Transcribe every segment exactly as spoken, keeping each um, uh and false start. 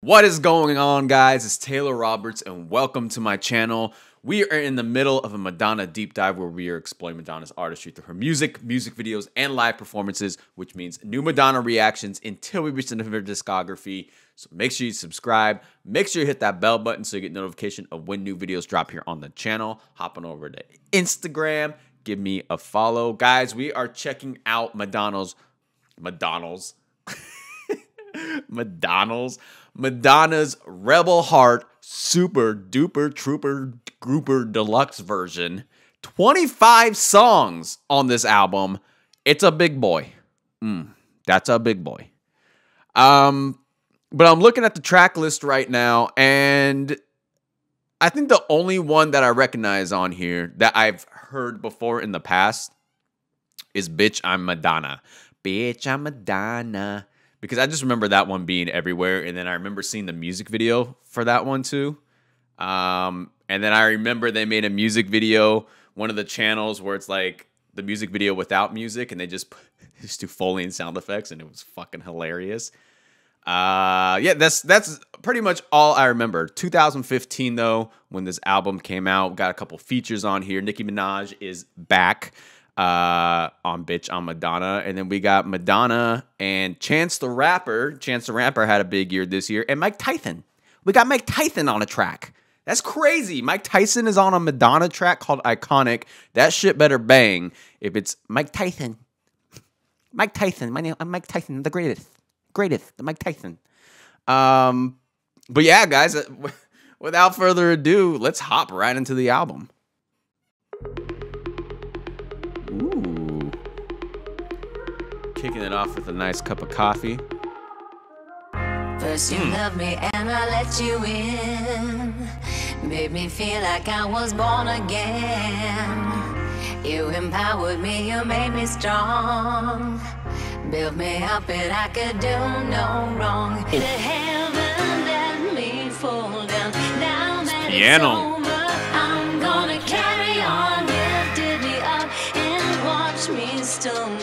What is going on, guys? It's Taylor Roberts and welcome to my channel. We are in the middle of a Madonna deep dive where we are exploring Madonna's artistry through her music, music videos, and live performances, which means new Madonna reactions until we reach the end of her discography. So make sure you subscribe, make sure you hit that bell button so you get notification of when new videos drop here on the channel. Hop on over to Instagram, give me a follow. Guys, we are checking out Madonna's, Madonna's, Madonna's, Madonna's Rebel Heart Super Duper Trooper Grouper Deluxe version. twenty-five songs on this album. It's a big boy. Mm, that's a big boy. Um, but I'm looking at the track list right now, and I think the only one that I recognize on here that I've heard before in the past is Bitch, I'm Madonna. Bitch, I'm Madonna. Because I just remember that one being everywhere. And then I remember seeing the music video for that one too. Um, and then I remember they made a music video, one of the channels where it's like the music video without music. And they just, put, just do Foley and sound effects. And it was fucking hilarious. Uh, yeah, that's that's pretty much all I remember. two thousand fifteen though, when this album came out. Got a couple features on here. Nicki Minaj is back. Uh, on Bitch, on Madonna. And then we got Madonna and Chance the Rapper. Chance the Rapper had a big year this year. And Mike Tyson. We got Mike Tyson on a track. That's crazy. Mike Tyson is on a Madonna track called Iconic. That shit better bang if it's Mike Tyson. Mike Tyson. My name, I'm Mike Tyson. The greatest. Greatest. The Mike Tyson. Um, but yeah, guys, without further ado, let's hop right into the album. Kicking it off with a nice cup of coffee. First you mm. loved me and I let you in. Made me feel like I was born again. You empowered me, you made me strong. Built me up and I could do no wrong. The heaven let me fall down. Now that it's over, I'm gonna carry on. Lifted me up and watch me stumble.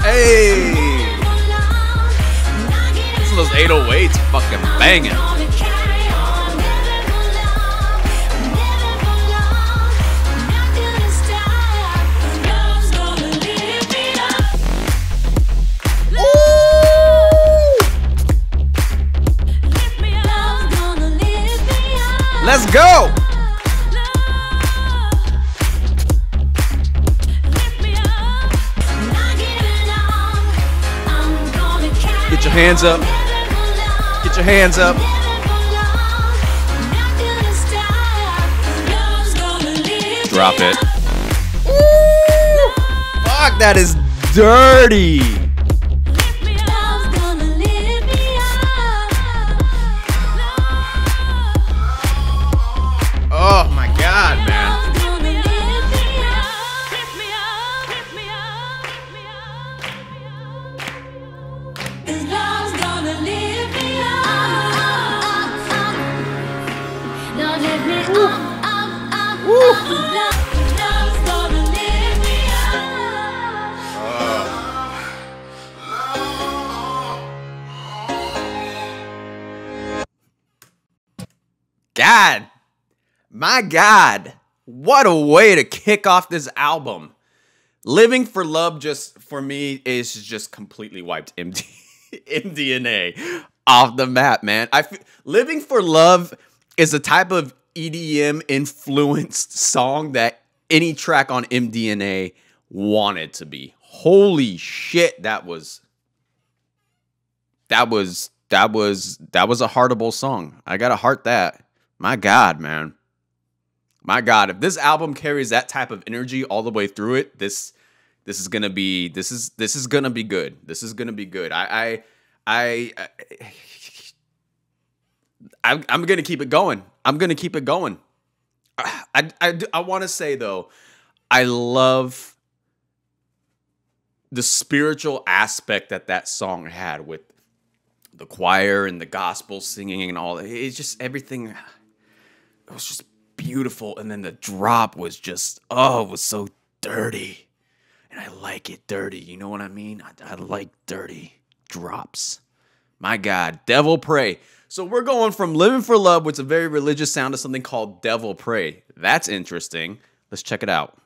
Hey! Some of those eight oh eights fucking banging. Ooh! Let's go! Get your hands up. Get your hands up. Drop it. Woo! Fuck, that is dirty. Oh my God, man. God, my God, what a way to kick off this album. Living for Love, just for me, is just completely wiped M D N A off the map, man. I f Living for Love is a type of E D M influenced song that any track on M D N A wanted to be. Holy shit, that was that was that was that was a heartable song. I gotta heart that. My God, man. My God, if this album carries that type of energy all the way through it, this this is gonna be this is this is gonna be good. This is gonna be good. I I I, I I'm, I'm gonna keep it going. I'm gonna keep it going. I I I want to say though, I love the spiritual aspect that that song had with the choir and the gospel singing and all that. It's just everything. It was just beautiful, and then the drop was just oh, it was so dirty. and I like it dirty. You know what I mean? I, I like dirty drops. My God, Devil Pray. So we're going from Living for Love, which is a very religious sound, to something called Devil Pray. That's interesting. Let's check it out.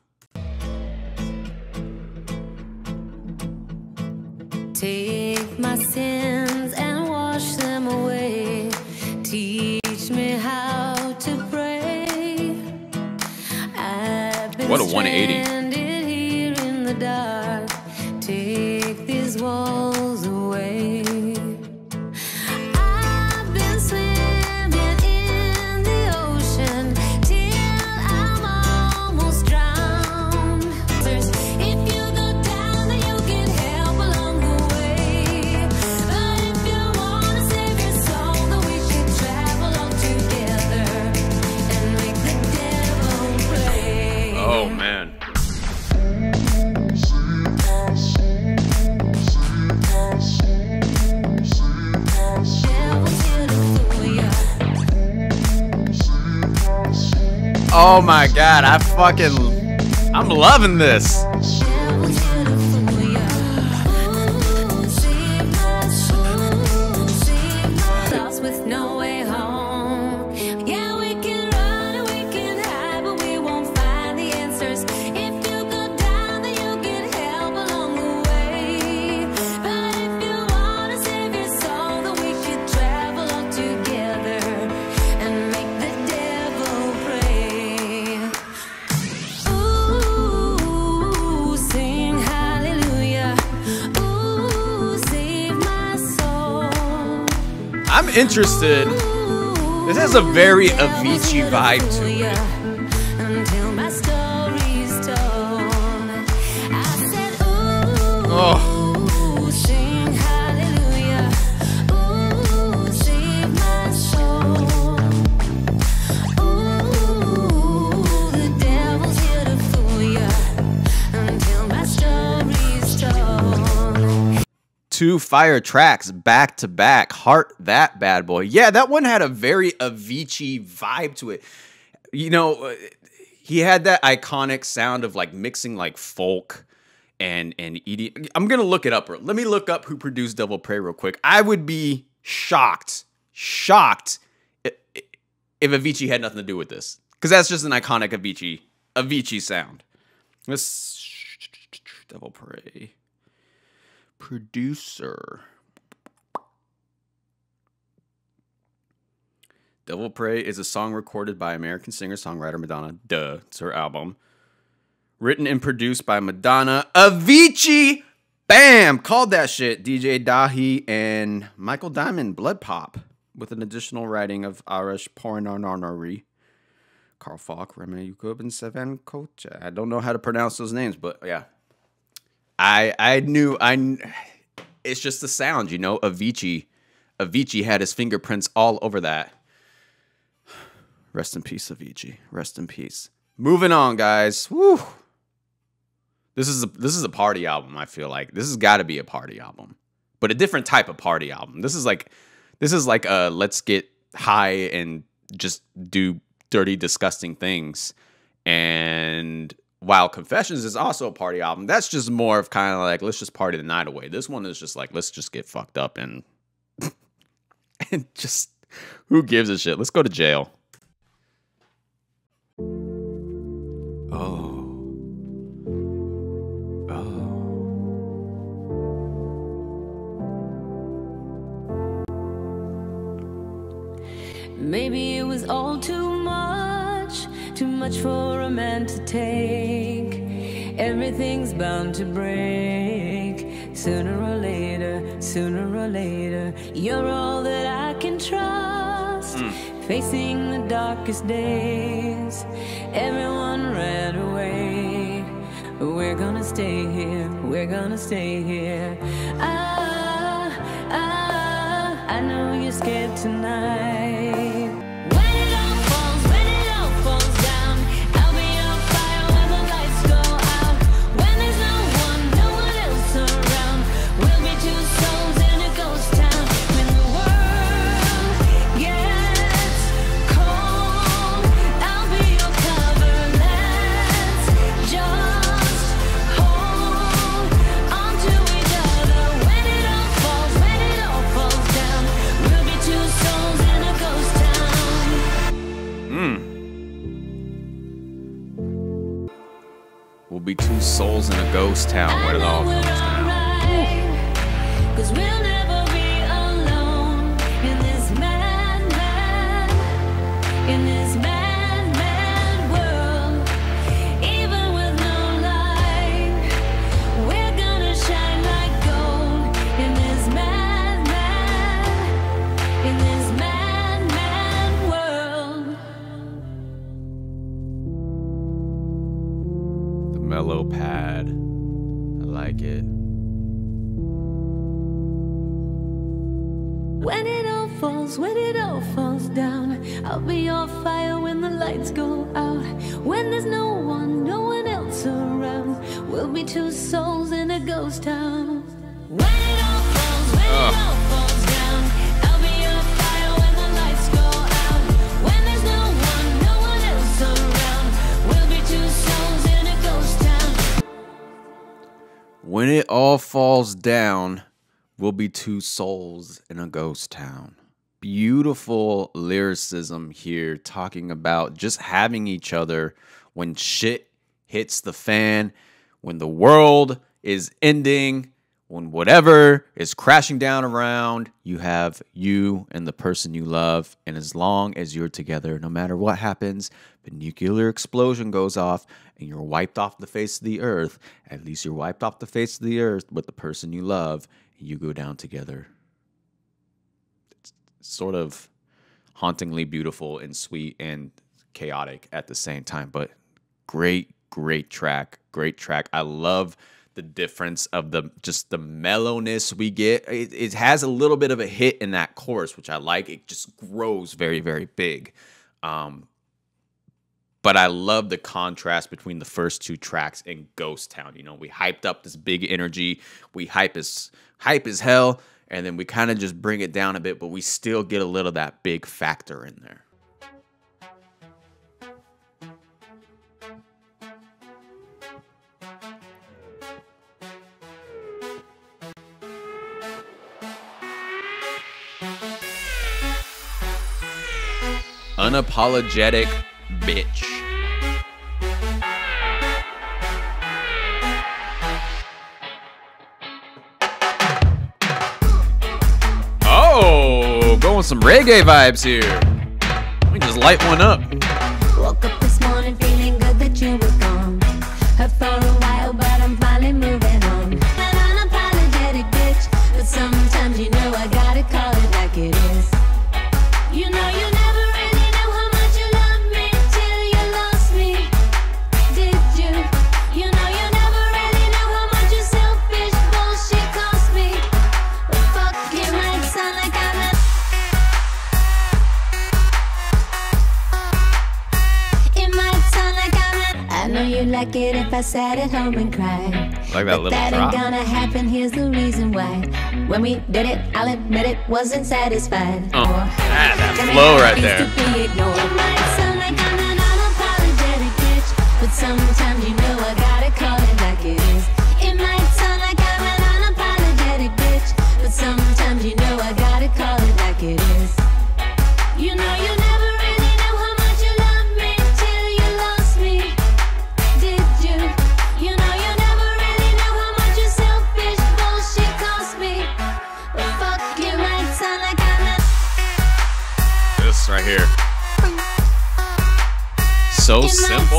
Take my sins and wash them away. Teach me how to pray. I've been what a one eighty. Stranded here in the dark. Take these walls away. I've been swimming in the ocean till I'm almost drowned. If you go down, then you can help along the way. But if you want to save your soul, then we should travel all together and make the devil play. Oh, man. Oh my God, I fucking, I'm loving this. I'm interested. This has a very Avicii vibe to it. Oh. Two fire tracks back to back. Heart that bad boy. Yeah, that one had a very Avicii vibe to it. You know, he had that iconic sound of like mixing like folk and and E D M. I'm gonna look it up. Let me look up who produced Devil Pray real quick. I would be shocked, shocked if Avicii had nothing to do with this, because that's just an iconic Avicii Avicii sound. Let's Devil Pray producer. Devil Pray is a song recorded by American singer-songwriter Madonna. Duh, it's her album. Written and produced by Madonna. Avicii! Bam! Called that shit. D J Dahi and Michael Diamond, Blood Pop. With an additional writing of Arash Pornanari, Carl Falk, Remy Yukub, and Sevan Kocha. I don't know how to pronounce those names, but yeah. I I knew, I. It's just the sound, you know? Avicii. Avicii had his fingerprints all over that. Rest in peace, Avicii. Rest in peace. Moving on, guys. Woo. This is a, this is a party album, I feel like. This has got to be a party album. But a different type of party album. This is like this is like a let's get high and just do dirty, disgusting things. And while Confessions is also a party album, that's just more of kind of like let's just party the night away. This one is just like let's just get fucked up and and just who gives a shit? Let's go to jail. Oh. Oh. Maybe it was all too much, too much for a man to take. Everything's bound to break sooner or later, sooner or later. You're all that I can trust. Mm. Facing the darkest days, everyone ran away. We're gonna stay here, we're gonna stay here. Ah, ah, I know you're scared tonight. When it all falls, when it all falls down, I'll be on fire when the lights go out. When there's no one, no one else around, we'll be two souls in a ghost town. When the world, yeah. I'll be your cover, let's just hold be two souls in a ghost town when it all comes down. Right, 'cause we'll never be alone in this mad, mad, in this mad, mad world. Even with no light, we're gonna shine like gold in this mad, mad, in this mad, mad world. The mellow pad, I like it. When it all falls, when it all falls down, I'll be your fire when the lights go out. When there's no one, no one else around, we'll be two souls in a ghost town. When it all falls, when oh. it all falls down, I'll be your fire when the lights go out. When there's no one, no one else around, we'll be two souls in a ghost town. When it all falls down, we'll be two souls in a ghost town. Beautiful lyricism here, talking about just having each other when shit hits the fan, when the world is ending, when whatever is crashing down around, you have you and the person you love. And as long as you're together, no matter what happens, the nuclear explosion goes off and you're wiped off the face of the earth. At least you're wiped off the face of the earth with the person you love. You go down together. It's sort of hauntingly beautiful and sweet and chaotic at the same time, but great, great track, great track. I love the difference of the just the mellowness we get. It, it has a little bit of a hit in that chorus, which I like. It just grows very, very big. Um, But I love the contrast between the first two tracks and Ghost Town. You know, we hyped up this big energy. We hype as, hype as hell. And then we kind of just bring it down a bit, but we still get a little of that big factor in there. Unapologetic bitch. Oh, going some reggae vibes here. Let me just light one up. Woke up this morning feeling good that you were gone. Heard for a while, but I'm finally moving on. An unapologetic bitch, but sometimes you know I gotta call it like it is. You know you know. Like it if I sat at home and cried. Like that, but little that ain't gonna happen. Here's the reason why. When we did it, I'll admit it wasn't satisfied. Oh, ah, that flow right there. It might sound like I'm an unapologetic bitch, but sometimes you know I gotta call it like it is. It might sound like I'm an unapologetic bitch, but sometimes you know I gotta call it like it is. You know you know. Right here. So simple.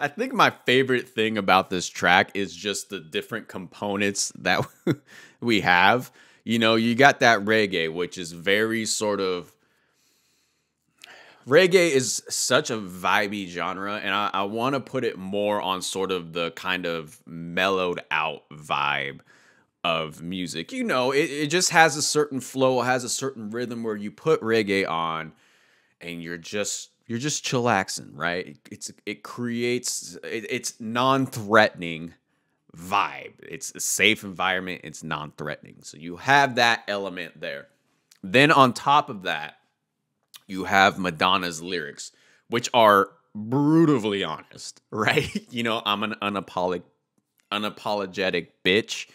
I think my favorite thing about this track is just the different components that we have. You know, you got that reggae, which is very sort of... Reggae is such a vibey genre, and I, I want to put it more on sort of the kind of mellowed out vibe of music. You know, it, it just has a certain flow, it has a certain rhythm where you put reggae on, and you're just... you're just chillaxing, right? It's it creates it, it's non-threatening vibe. It's a safe environment. It's non-threatening. So you have that element there. Then on top of that, you have Madonna's lyrics, which are brutally honest, right? You know, I'm an unapolog- unapologetic bitch.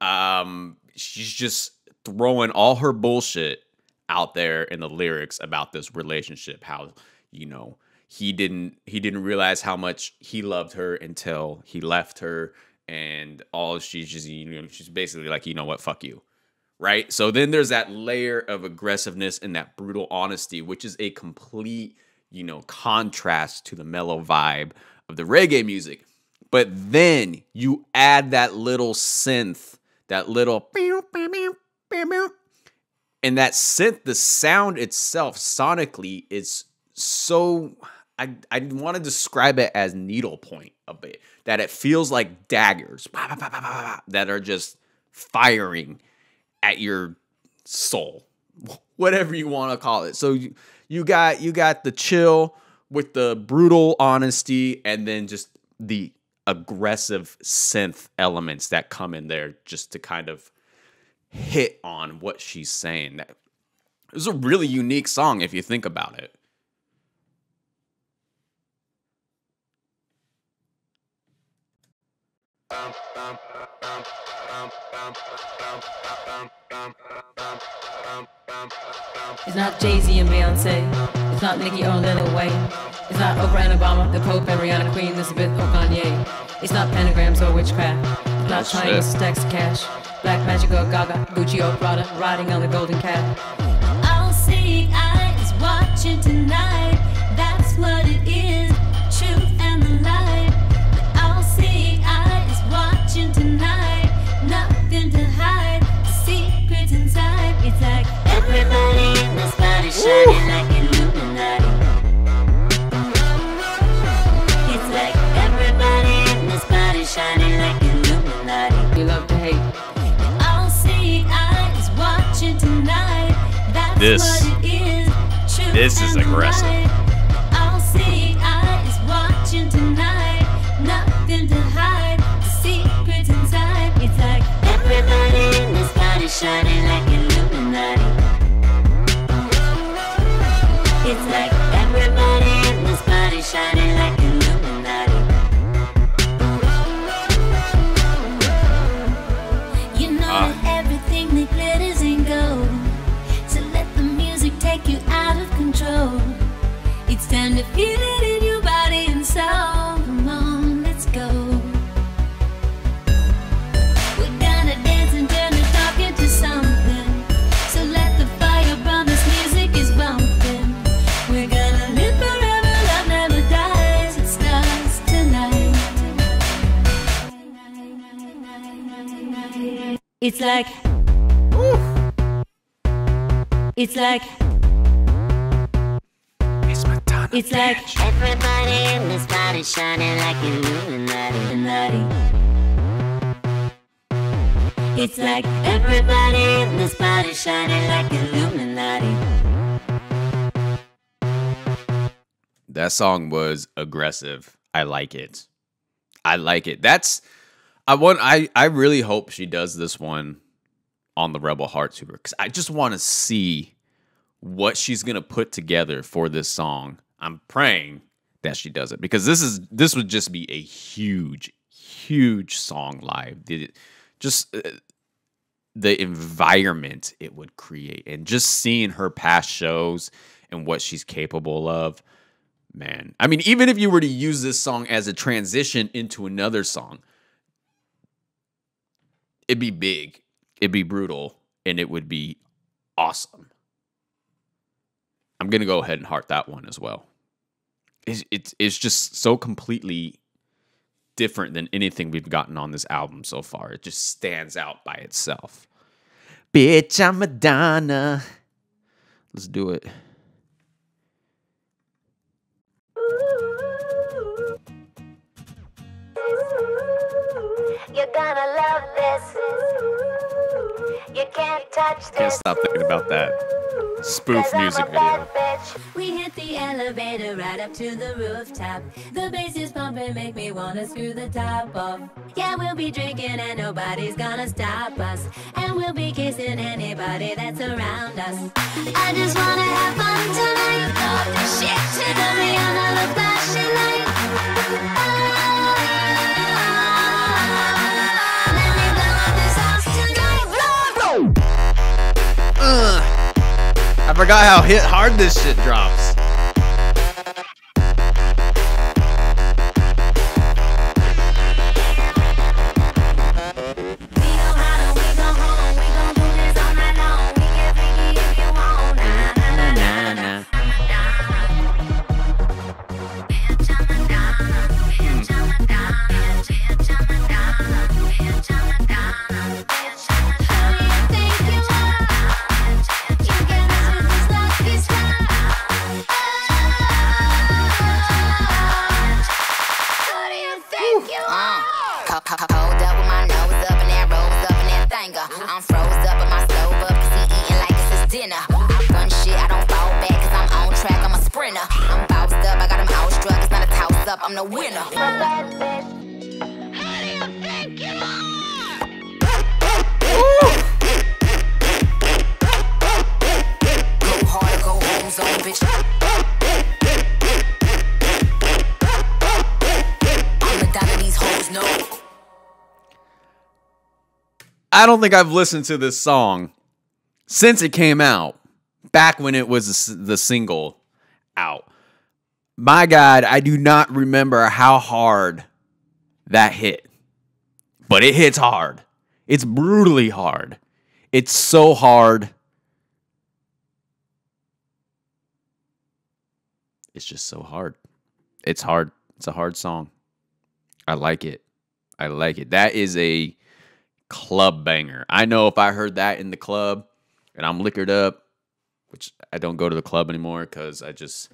Um, she's just throwing all her bullshit out there in the lyrics about this relationship, how, you know, he didn't he didn't realize how much he loved her until he left her, and all she's just, you know, she's basically like, you know what, fuck you, right? So then there's that layer of aggressiveness and that brutal honesty, which is a complete, you know, contrast to the mellow vibe of the reggae music. But then you add that little synth, that little pew, pew, pew, pew, pew. And that synth, the sound itself, sonically, is so, I, I want to describe it as needlepoint a bit, that it feels like daggers bah, bah, bah, bah, bah, that are just firing at your soul, whatever you want to call it. So you, you got you got the chill with the brutal honesty, and then just the aggressive synth elements that come in there just to kind of hit on what she's saying. That it was a really unique song if you think about it. It's not Jay-Z and Beyonce. It's not Nicki or Lil Wayne. It's not Oprah and Obama, the Pope and Rihanna, Queen Elizabeth or Kanye. It's not pentagrams or witchcraft. It's not Chinese stacks of cash. Black magic or Gaga, Gucci or Prada, riding on the golden cat. All seeing eye is watching tonight. That's what it is, truth and the light. The all seeing eye is watching tonight. Nothing to hide, the secrets inside. It's like everybody in this body shining Ooh. Like Illuminati. It's like everybody in this body shining like Illuminati. We love to hate. This, this is aggressive. I'll see I is watching tonight. Nothing to hide, the secrets inside. It's like everybody in this body shining like Illuminati. It's like everybody in this body shining like Illuminati. You know that everything that glitters in gold. Take you out of control. It's time to feel it in your body and soul. Come on, let's go. We're gonna dance and turn the dark into something. So let the fire burn, this music is bumping. We're gonna live forever, love never dies. It starts tonight. It's like Ooh. It's like It's like everybody in this body shining like Illuminati. It's like everybody in this body shining like Illuminati. That song was aggressive. I like it. I like it. That's I want I I really hope she does this one on the Rebel Heart Tour, because I just want to see what she's gonna put together for this song. I'm praying that she does it, because this is this would just be a huge, huge song live. Did it just uh, the environment it would create, and just seeing her past shows and what she's capable of, man. I mean, even if you were to use this song as a transition into another song, it'd be big, it'd be brutal, and it would be awesome. I'm going to go ahead and heart that one as well. It's, it's, it's just so completely different than anything we've gotten on this album so far. It just stands out by itself. Bitch, I'm Madonna. Let's do it. You're gonna love this. You can't touch this. Can't stop thinking about that spoof music video. with the elevator right up to the rooftop. The bass is pumping, make me wanna screw the top off. Yeah, we'll be drinking and nobody's gonna stop us, and we'll be kissing anybody that's around us. I just wanna have fun tonight. All the shit to the Rihanna, the flashing light. Oh, let me blow up this house tonight. Ugh. I forgot how hit hard this shit drops. I'm the winner. How do you think you are? Go hard, go home, zone, bitch. I'm the dime of these hoes, no. I don't think I've listened to this song since it came out, back when it was the single out. My God, I do not remember how hard that hit. But it hits hard. It's brutally hard. It's so hard. It's just so hard. It's hard. It's a hard song. I like it. I like it. That is a club banger. I know if I heard that in the club and I'm liquored up, which I don't go to the club anymore because I just...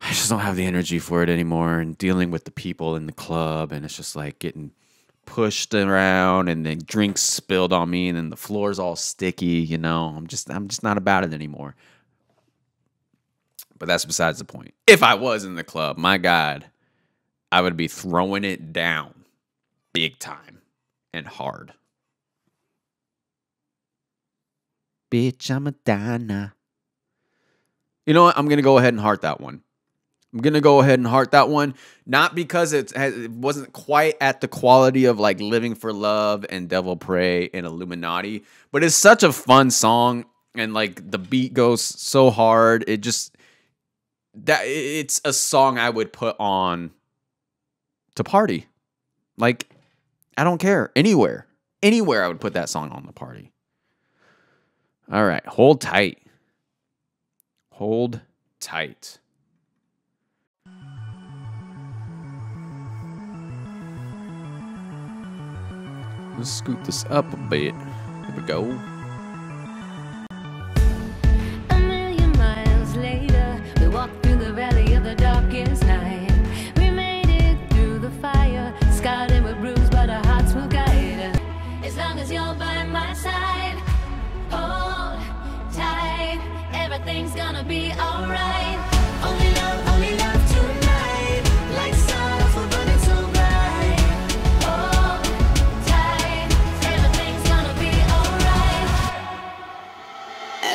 I just don't have the energy for it anymore, and dealing with the people in the club, and it's just like getting pushed around, and then drinks spilled on me, and then the floor's all sticky, you know. I'm just I'm just not about it anymore. But that's besides the point. If I was in the club, my God, I would be throwing it down big time and hard. Bitch, I'm Madonna. You know what? I'm going to go ahead and heart that one. I'm going to go ahead and heart that one. Not because it, has, it wasn't quite at the quality of like Living for Love and Devil Pray and Illuminati, but it's such a fun song. And like the beat goes so hard. It just, that it's a song I would put on to party. Like, I don't care. Anywhere. Anywhere I would put that song on the party. All right. Hold tight. Hold tight. Let's scoop this up a bit. Here we go. A million miles later, we walked through the valley of the darkest night. We made it through the fire, scarred with bruise, but our hearts will guide us. As long as you're by my side, hold tight. Everything's gonna be alright. Only love, only love.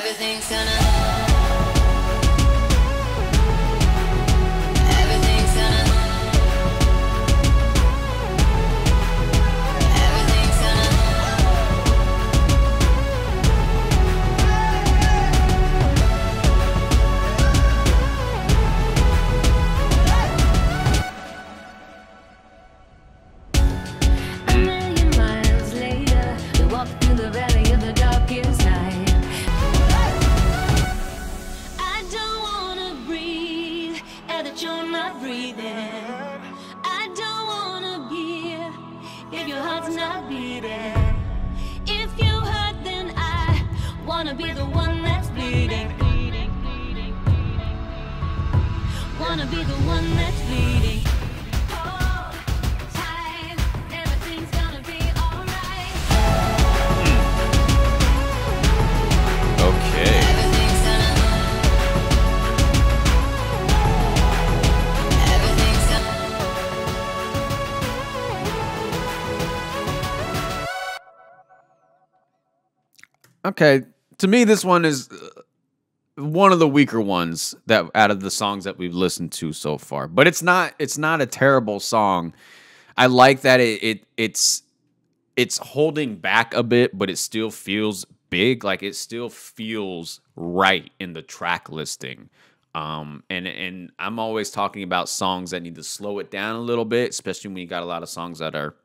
Everything's gonna, everything's gonna, everything's gonna. A million miles later, we walk through the valley of the darkest night. You're not breathing. I don't wanna be if your heart's not beating. If you hurt, then I wanna be the one that's bleeding. Wanna be the one that's bleeding. Hold tight, everything's gonna be alright. Okay. Okay. To me, this one is one of the weaker ones that out of the songs that we've listened to so far. But it's not it's not a terrible song. I like that it, it it's it's holding back a bit, but it still feels big. Like it still feels right in the track listing. Um, and and I'm always talking about songs that need to slow it down a little bit, especially when you got a lot of songs that are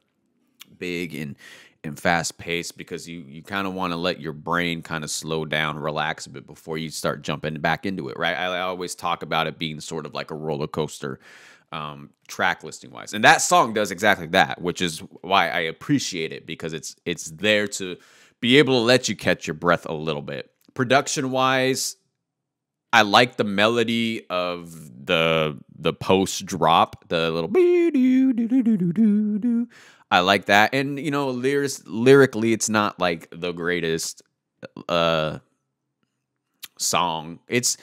big and and fast paced, because you you kind of want to let your brain kind of slow down, relax a bit before you start jumping back into it, right? I, I always talk about it being sort of like a roller coaster, um, track listing wise, and that song does exactly that, which is why I appreciate it, because it's it's there to be able to let you catch your breath a little bit. Production wise, I like the melody of the the post drop, the little do do do do do do. I like that, and you know, lyrics, lyrically, it's not like the greatest uh, song. It's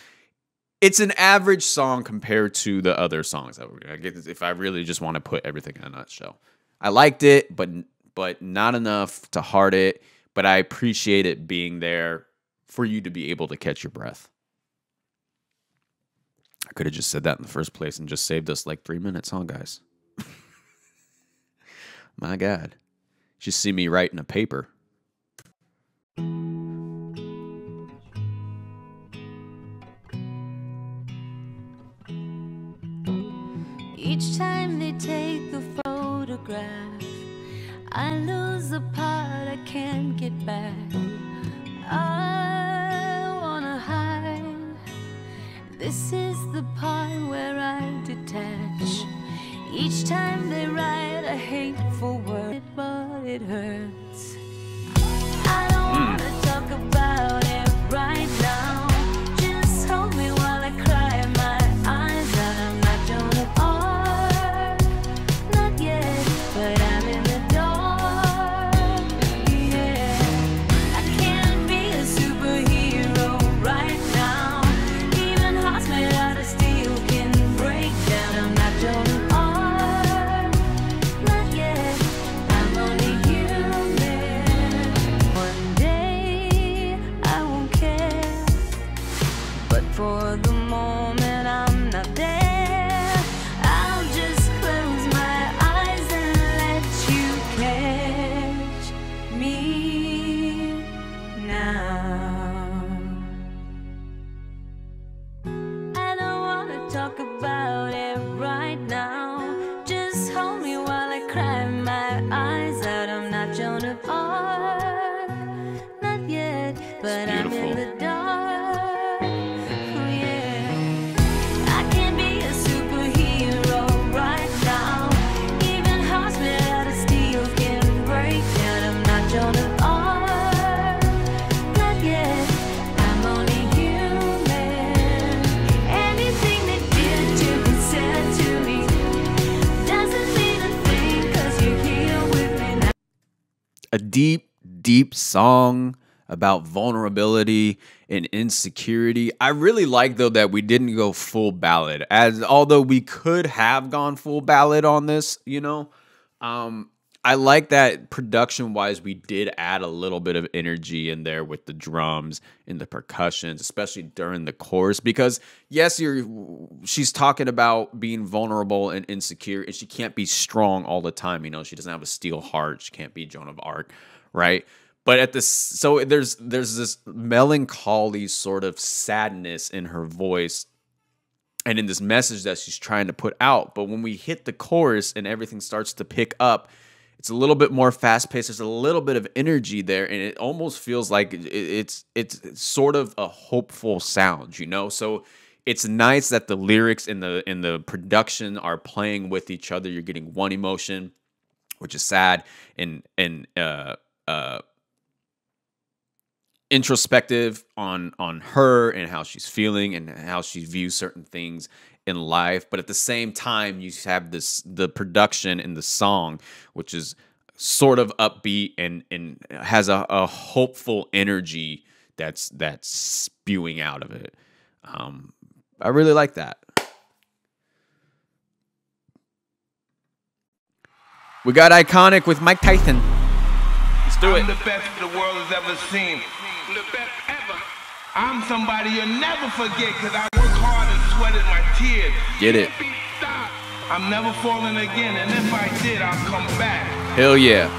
it's an average song compared to the other songs that we're gonna get. If I really just want to put everything in a nutshell, I liked it, but but not enough to heart it. But I appreciate it being there for you to be able to catch your breath. I could have just said that in the first place and just saved us like three minutes, huh, guys? My God. Just see me writing a paper. Each time they take a photograph, I lose the part I can't get back. I wanna hide. This is the part where I detach. Each time they write a hateful word, but it hurts. I don't mm. want to talk about it right now. Just hold me while I cry my eyes out. I'm not Joan of Arc, not yet, but I'm in the dark. Yeah, I can't be a superhero right now. Even hearts made out of steel can break down. I'm not Joan of Arc. For the moment I'm not there, I'll just close my eyes and let you catch me now. I don't want to talk about it right now. Just hold me while I cry my eyes out. I'm not Joan of Arc, not yet, but I'm in the dark. A deep, deep song about vulnerability and insecurity. I really like, though, that we didn't go full ballad. As although we could have gone full ballad on this, you know. Um, I like that production-wise we did add a little bit of energy in there with the drums and the percussions, especially during the chorus. Because, yes, you're, she's talking about being vulnerable and insecure, and she can't be strong all the time. You know, she doesn't have a steel heart. She can't be Joan of Arc, right? But at this, so there's there's this melancholy sort of sadness in her voice and in this message that she's trying to put out. But when we hit the chorus and everything starts to pick up, it's a little bit more fast-paced. There's a little bit of energy there, and it almost feels like it's it's sort of a hopeful sound, you know? So it's nice that the lyrics and the in the production are playing with each other. You're getting one emotion, which is sad and and uh uh introspective on on her and how she's feeling and how she views certain things in life, but at the same time you have this the production in the song, which is sort of upbeat and and has a, a hopeful energy that's that's spewing out of it. um I really like that. We got Iconic with Mike Tyson. Let's do it. I'm the best the world has ever seen. the best ever. I'm somebody you'll never forget because I work hard and sweated my tears. Get it. I'm never falling again, and if I did, I'll come back. Hell yeah.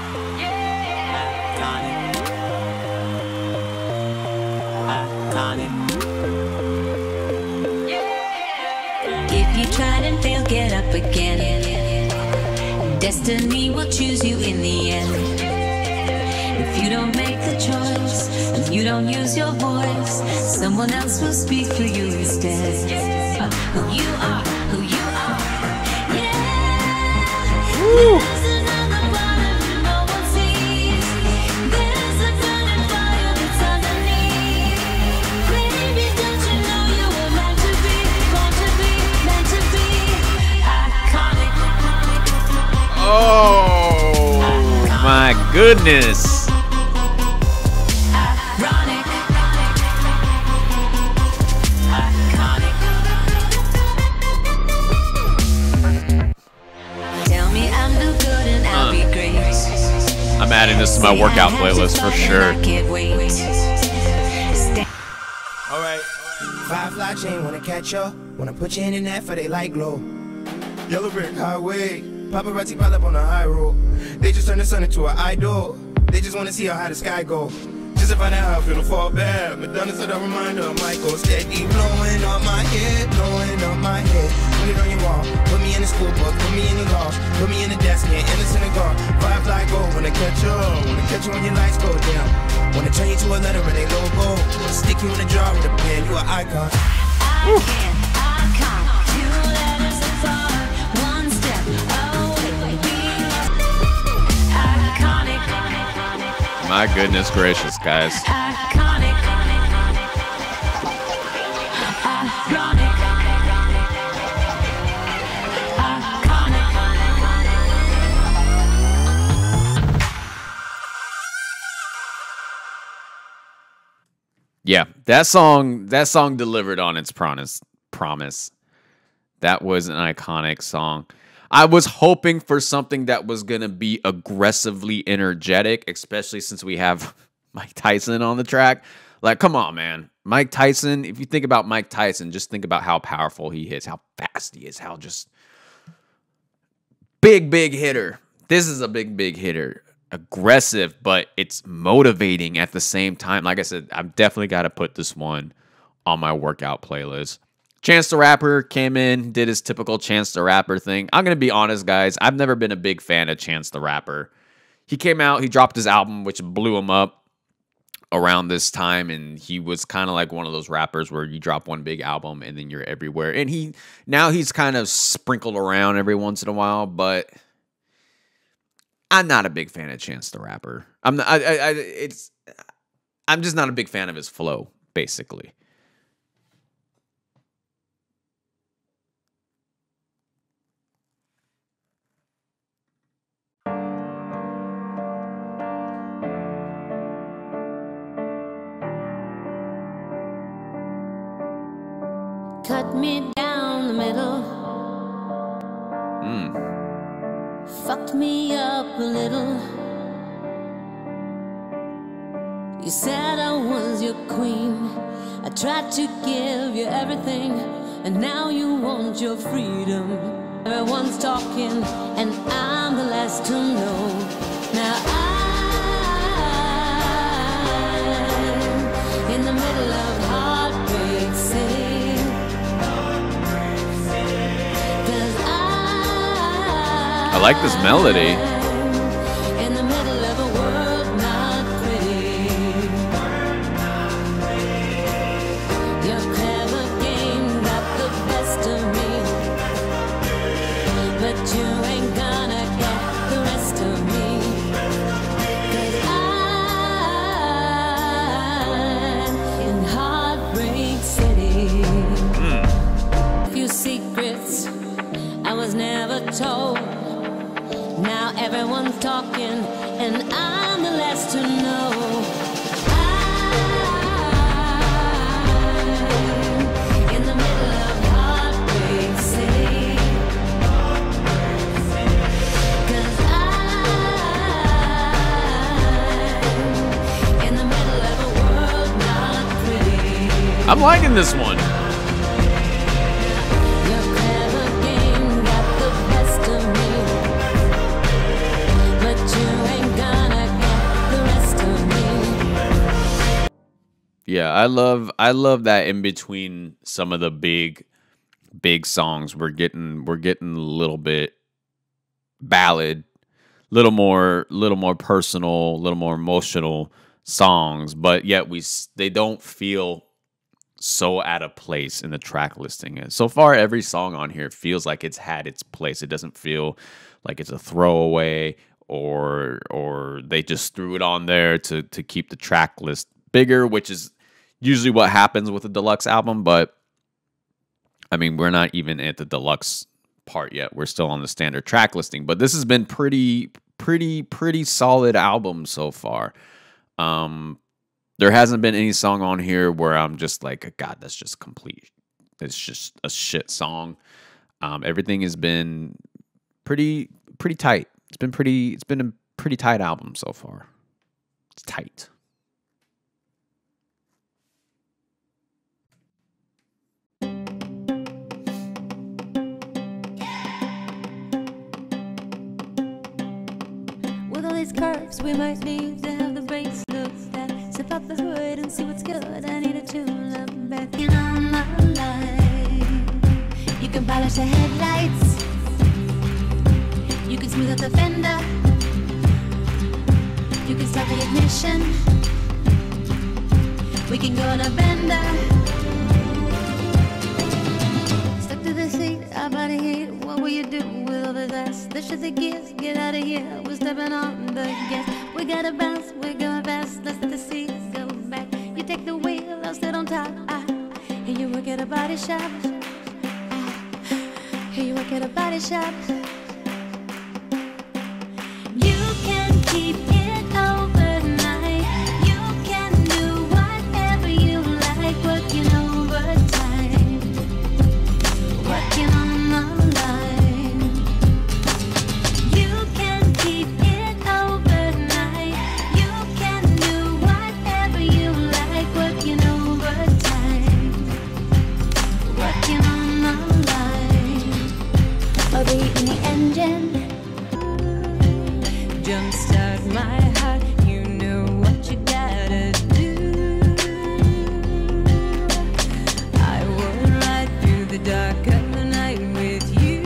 If you tried and failed, get up again. Destiny will choose you in the end. If you don't make the choice, if you don't use your voice, someone else will speak for you instead. Uh, who you are, who you are, yeah. Ooh. There's another part of you no one sees. There's a burning fire that's underneath. Baby, don't you know you were meant to be, meant to be, meant to be. Iconic. Oh, my goodness. I'm adding this to my workout playlist for sure. Alright. Five block chain, wanna catch ya, wanna put you in the net for they light glow. Yellow brick highway, paparazzi pile up on the high road. They just turn the sun into an idol. They just wanna see how high the sky go. Just to find out how I feel to fall back. Madonna's a reminder of Michael. Steady blowing up my head, blowing up my head. Put it on your wall, put me in the school book, put me in the law, put me in the desk, yeah, in the synagogue. Firefly go, when I catch you, when I catch you when your lights go down. When I turn you to a letter and they logo, stick you in a jar with a pen, you an icon. I can, icon, two letters apart, one step away. Iconic. My goodness gracious, guys. Iconic. Iconic. Yeah, that song that song delivered on its promise. Promise. That was an iconic song. I was hoping for something that was going to be aggressively energetic, especially since we have Mike Tyson on the track. Like, come on, man. Mike Tyson, if you think about Mike Tyson, just think about how powerful he is, how fast he is, how just big, big hitter. This is a big, big hitter. Aggressive, but it's motivating at the same time. Like I said, I've definitely got to put this one on my workout playlist. Chance the Rapper came in, did his typical Chance the Rapper thing. I'm going to be honest, guys. I've never been a big fan of Chance the Rapper. He came out, he dropped his album, which blew him up around this time. And he was kind of like one of those rappers where you drop one big album and then you're everywhere. And he now he's kind of sprinkled around every once in a while, but I'm not a big fan of Chance the Rapper. I'm not, I, I, it's, I'm just not a big fan of his flow, basically. Cut me down the middle. Mm. Fucked me up a little. You said I was your queen. I tried to give you everything, and now you want your freedom. Everyone's talking, and I'm the last to know. Now I'm in the middle of Heartbreak City. I like this melody. In the middle of a world not pretty. Your clever game got the best of me. But you ain't gonna get the rest of me. 'Cause I'm in Heartbreak City. Mm. A few secrets I was never told. Now everyone's talking, and I'm the last to know. I'm in the middle of Heartbreak City. Cause I'm in the middle of a world I'm liking this one. Yeah, I love I love that in between some of the big big songs we're getting we're getting a little bit ballad, little more little more personal, little more emotional songs, but yet we they don't feel so out of place in the track listing. And so far every song on here feels like it's had its place. It doesn't feel like it's a throwaway or or they just threw it on there to to keep the track list bigger, which is usually what happens with a deluxe album, but I mean, we're not even at the deluxe part yet. We're still on the standard track listing, but this has been pretty, pretty, pretty solid album so far. Um, there hasn't been any song on here where I'm just like, God, that's just complete. It's just a shit song. Um, everything has been pretty, pretty tight. It's been pretty, it's been a pretty tight album so far. It's tight. Curves, we might need to have the brakes looked at. Slip up the hood and see what's good. I need a tune up back in all my life. You can polish the headlights, you can smooth out the fender, you can start the ignition, we can go on a bender. Stuck to the seat, our body heat. What will you do? This is the gears, get out of here. We're stepping on the gas. We gotta bounce, we're going fast. Let's let the seas go back. You take the wheel, I'll sit on top. I hear you work at a body shop. I hear you work at a body shop. You can keep it overnight. You can do whatever you like. Working overtime, working on the line. Jumpstart my heart, you know what you gotta do. I will ride through the dark of the night with you.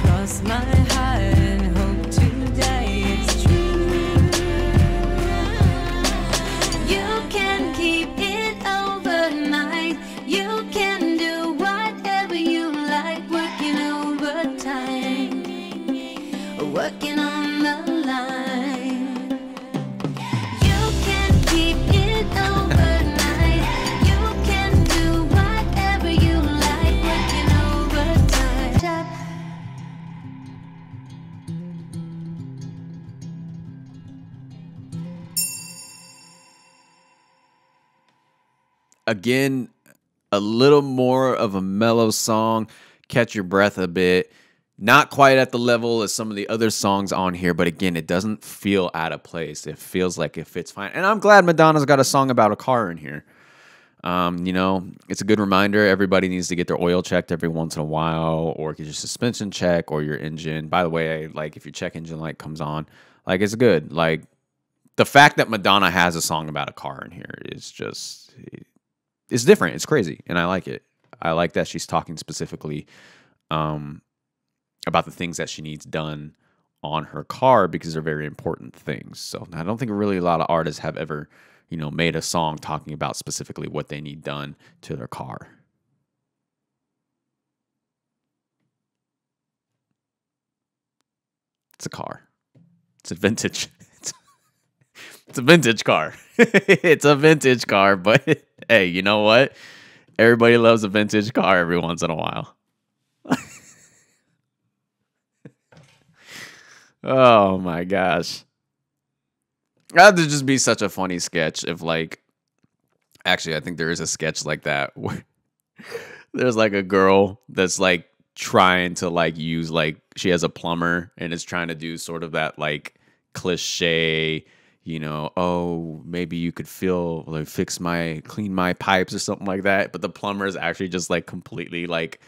Cross my heart and hope to die, it's true. You can keep it overnight, you can do whatever you like, working overtime. Working on the line. You can keep it overnight. You can do whatever you like. Working overtime. Again, a little more of a mellow song. Catch your breath a bit. Not quite at the level as some of the other songs on here, but again, it doesn't feel out of place. It feels like it fits fine. And I'm glad Madonna's got a song about a car in here. Um, you know, it's a good reminder. Everybody needs to get their oil checked every once in a while, or get your suspension checked, or your engine. By the way, like if your check engine light comes on, like it's good. Like the fact that Madonna has a song about a car in here is just, it's different. It's crazy. And I like it. I like that she's talking specifically Um, about the things that she needs done on her car, because they're very important things. So I don't think really a lot of artists have ever, you know, made a song talking about specifically what they need done to their car. It's a car. It's a vintage. It's, it's a vintage car. It's a vintage car, but hey, you know what? Everybody loves a vintage car every once in a while. Oh my gosh. That'd just be such a funny sketch if, like, actually I think there is a sketch like that where there's like a girl that's like trying to like use like she has a plumber and is trying to do sort of that like cliche, you know, oh, maybe you could feel like fix my clean my pipes or something like that. But the plumber is actually just like completely like,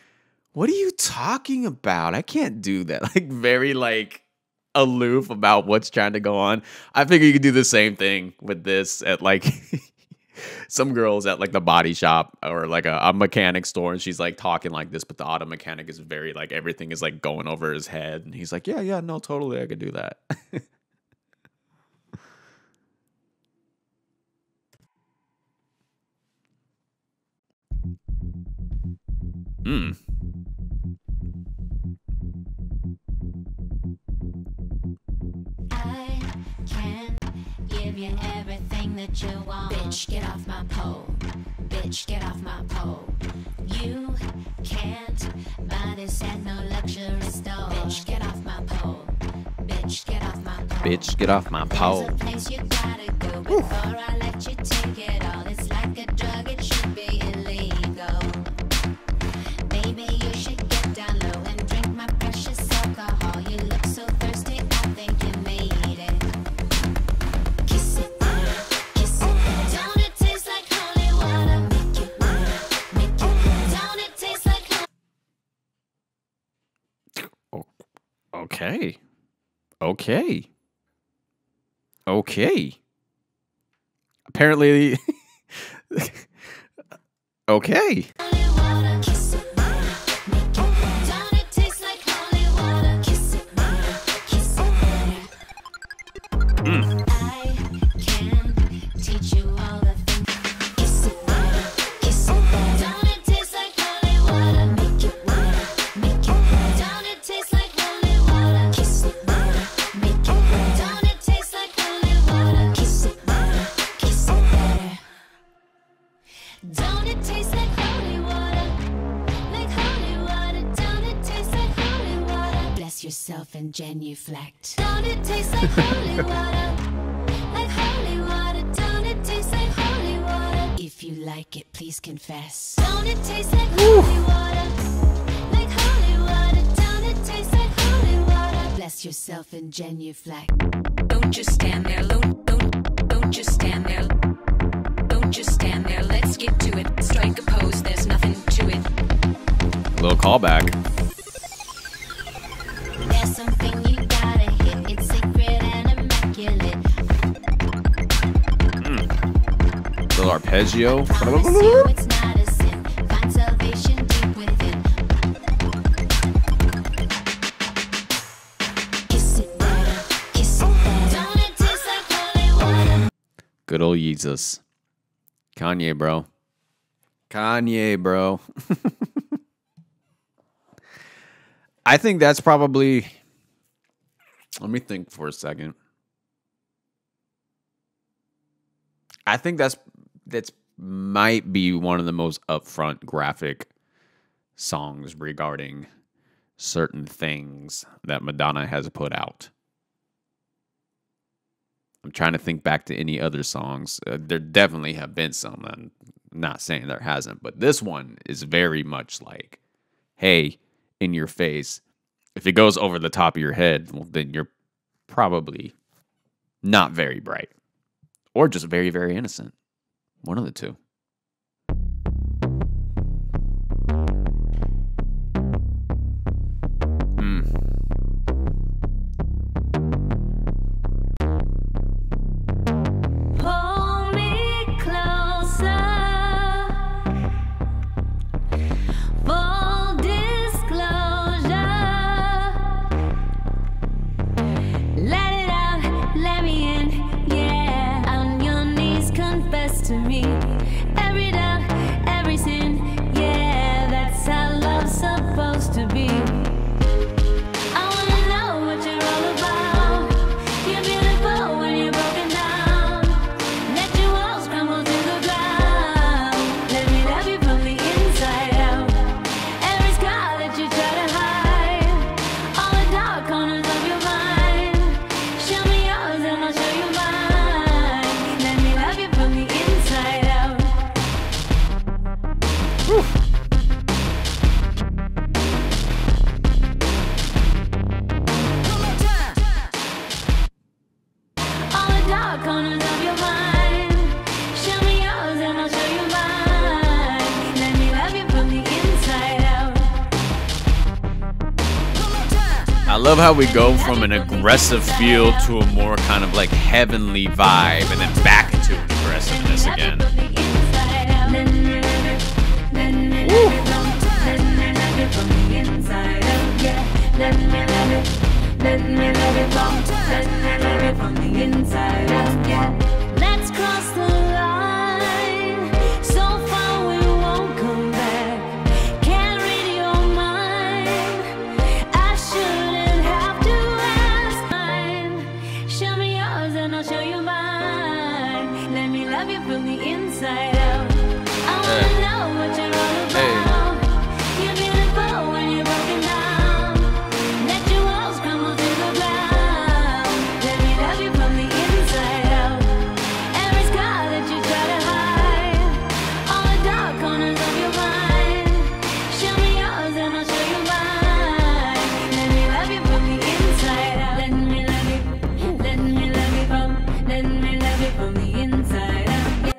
what are you talking about? I can't do that. Like very like aloof about what's trying to go on. I figure you could do the same thing with this at like some girls at like the body shop or like a, a mechanic store, and she's like talking like this, but the auto mechanic is very like everything is like going over his head, and he's like, yeah, yeah, no, totally, I could do that. Hmm. I can give you everything that you want. Bitch, get off my pole. Bitch, get off my pole. You can't buy this at no luxury store. Bitch, get off my pole. Bitch, get off my pole. Bitch, get off my pole. There's a place you gotta go before I let you take it all. It's like a drug, it should be illegal. Maybe you should get down low and drink my precious alcohol. You look so thirsty, I think you made it. Kiss it there, kiss it there. Don't it taste like holy water? Make it there, make it there. Don't it taste like holy water? Okay. Okay. Okay. Apparently... okay. And genuflect. Don't it taste like holy water? Like holy water. Don't it taste like holy water? If you like it, please confess. Don't it taste like holy water? Like holy water. Don't it taste like holy water? Bless yourself and genuflect. Don't just stand there. Don't, don't, don't just stand there. Don't just stand there. Let's get to it. Strike a pose. There's nothing to it. Little callback. There's something you gotta hit. It's sacred and immaculate. Mm. Little arpeggio. You, it's not a sin. Find salvation deep within. Kiss it there, kiss it there. Don't it taste like holy water? Good old Jesus. Kanye, bro. Kanye, bro. I think that's probably, let me think for a second. I think that's, that's might be one of the most upfront graphic songs regarding certain things that Madonna has put out. I'm trying to think back to any other songs. Uh, there definitely have been some. I'm not saying there hasn't, but this one is very much like, hey, in your face. If it goes over the top of your head, well, then you're probably not very bright or just very, very innocent. One of the two. Mm. Pull me closer. To me, every doubt, every sin, yeah, that's how love's supposed to be. I wanna know what you're all about. You're beautiful when you're broken down. Let your walls crumble to the ground. Let me love you from the inside out. Every scar that you try to hide, all the dark corners of your mind. Show me yours and I'll show you mine. Let me love you from the inside out. I love how we go from an aggressive feel to a more kind of like heavenly vibe and then back into aggressiveness again. Let's cross the line. So far we won't come back. Can't read your mind. I shouldn't have to ask mine. Show me yours and I'll show you mine. Let me love you from the inside out. I wanna know what you're all about. You're beautiful when you're broken down. Let your walls crumble to the ground. Let me love you from the inside out. Every scar that you try to hide, all the dark corners of your mind. Show me yours and I'll show you mine. Let me love you from the inside out. Let me love you. Let me love you from. Let me love you from the inside out.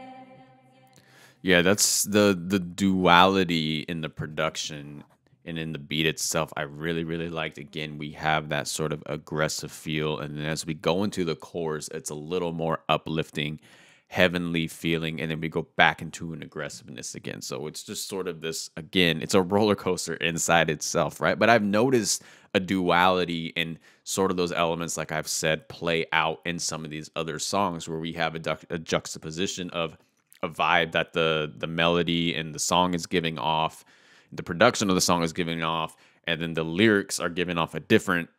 Yeah, that's the the duality in the production and in the beat itself. I really, really liked. Again, we have that sort of aggressive feel, and then as we go into the chorus, it's a little more uplifting, heavenly feeling, and then we go back into an aggressiveness again. So it's just sort of this, again, it's a roller coaster inside itself, right? But I've noticed a duality in sort of those elements, like I've said, play out in some of these other songs where we have a, du a juxtaposition of a vibe that the the melody and the song is giving off, the production of the song is giving off, and then the lyrics are giving off a different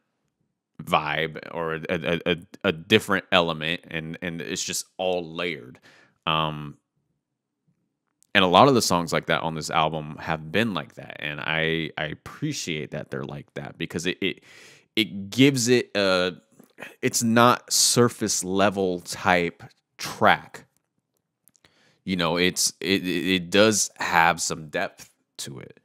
vibe or a a, a, a different element, and and it's just all layered. Um, and a lot of the songs like that on this album have been like that, and I I appreciate that they're like that because it it it gives it a it's not surface level type track. You know, it's it it does have some depth to it,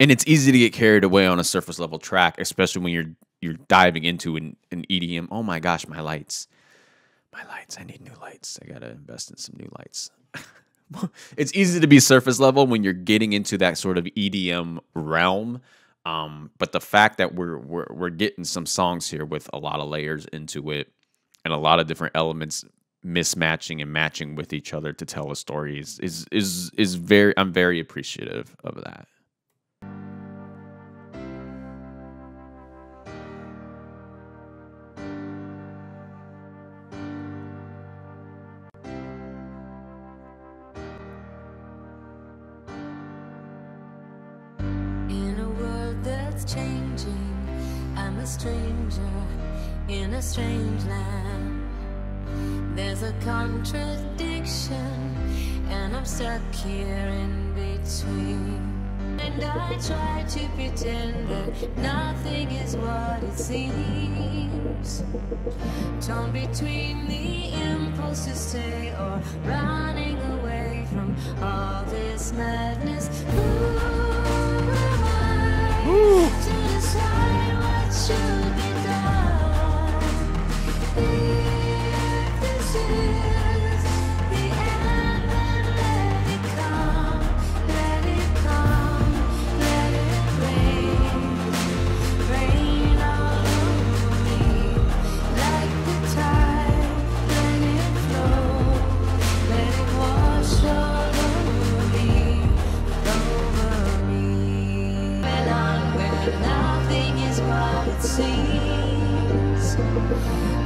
and it's easy to get carried away on a surface level track, especially when you're you're diving into an, an E D M. Oh my gosh, my lights, my lights! I need new lights. I gotta invest in some new lights. It's easy to be surface level when you're getting into that sort of E D M realm. Um, but the fact that we're we're we're getting some songs here with a lot of layers into it, and a lot of different elements mismatching and matching with each other to tell a story is is is, is very I'm very appreciative of that. In a world that's changing, I'm a stranger in a strange land. There's a contradiction, and I'm stuck here in between. And I try to pretend that nothing is what it seems, torn between the impulse to stay or running away from all this madness. Ooh, to decide what should be.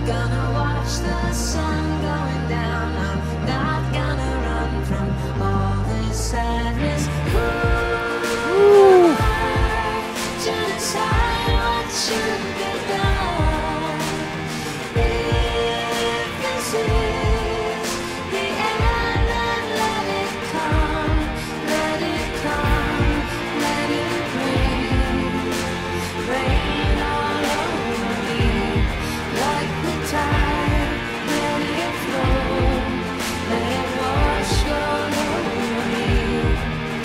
Gonna watch the sun going down. I'm not gonna run from all this sadness. Ooh. To decide what should be done. If this is the end, then let it come. Let it come. Let it rain. Rain all over me. Like the tide, let it flow, let it wash all over me.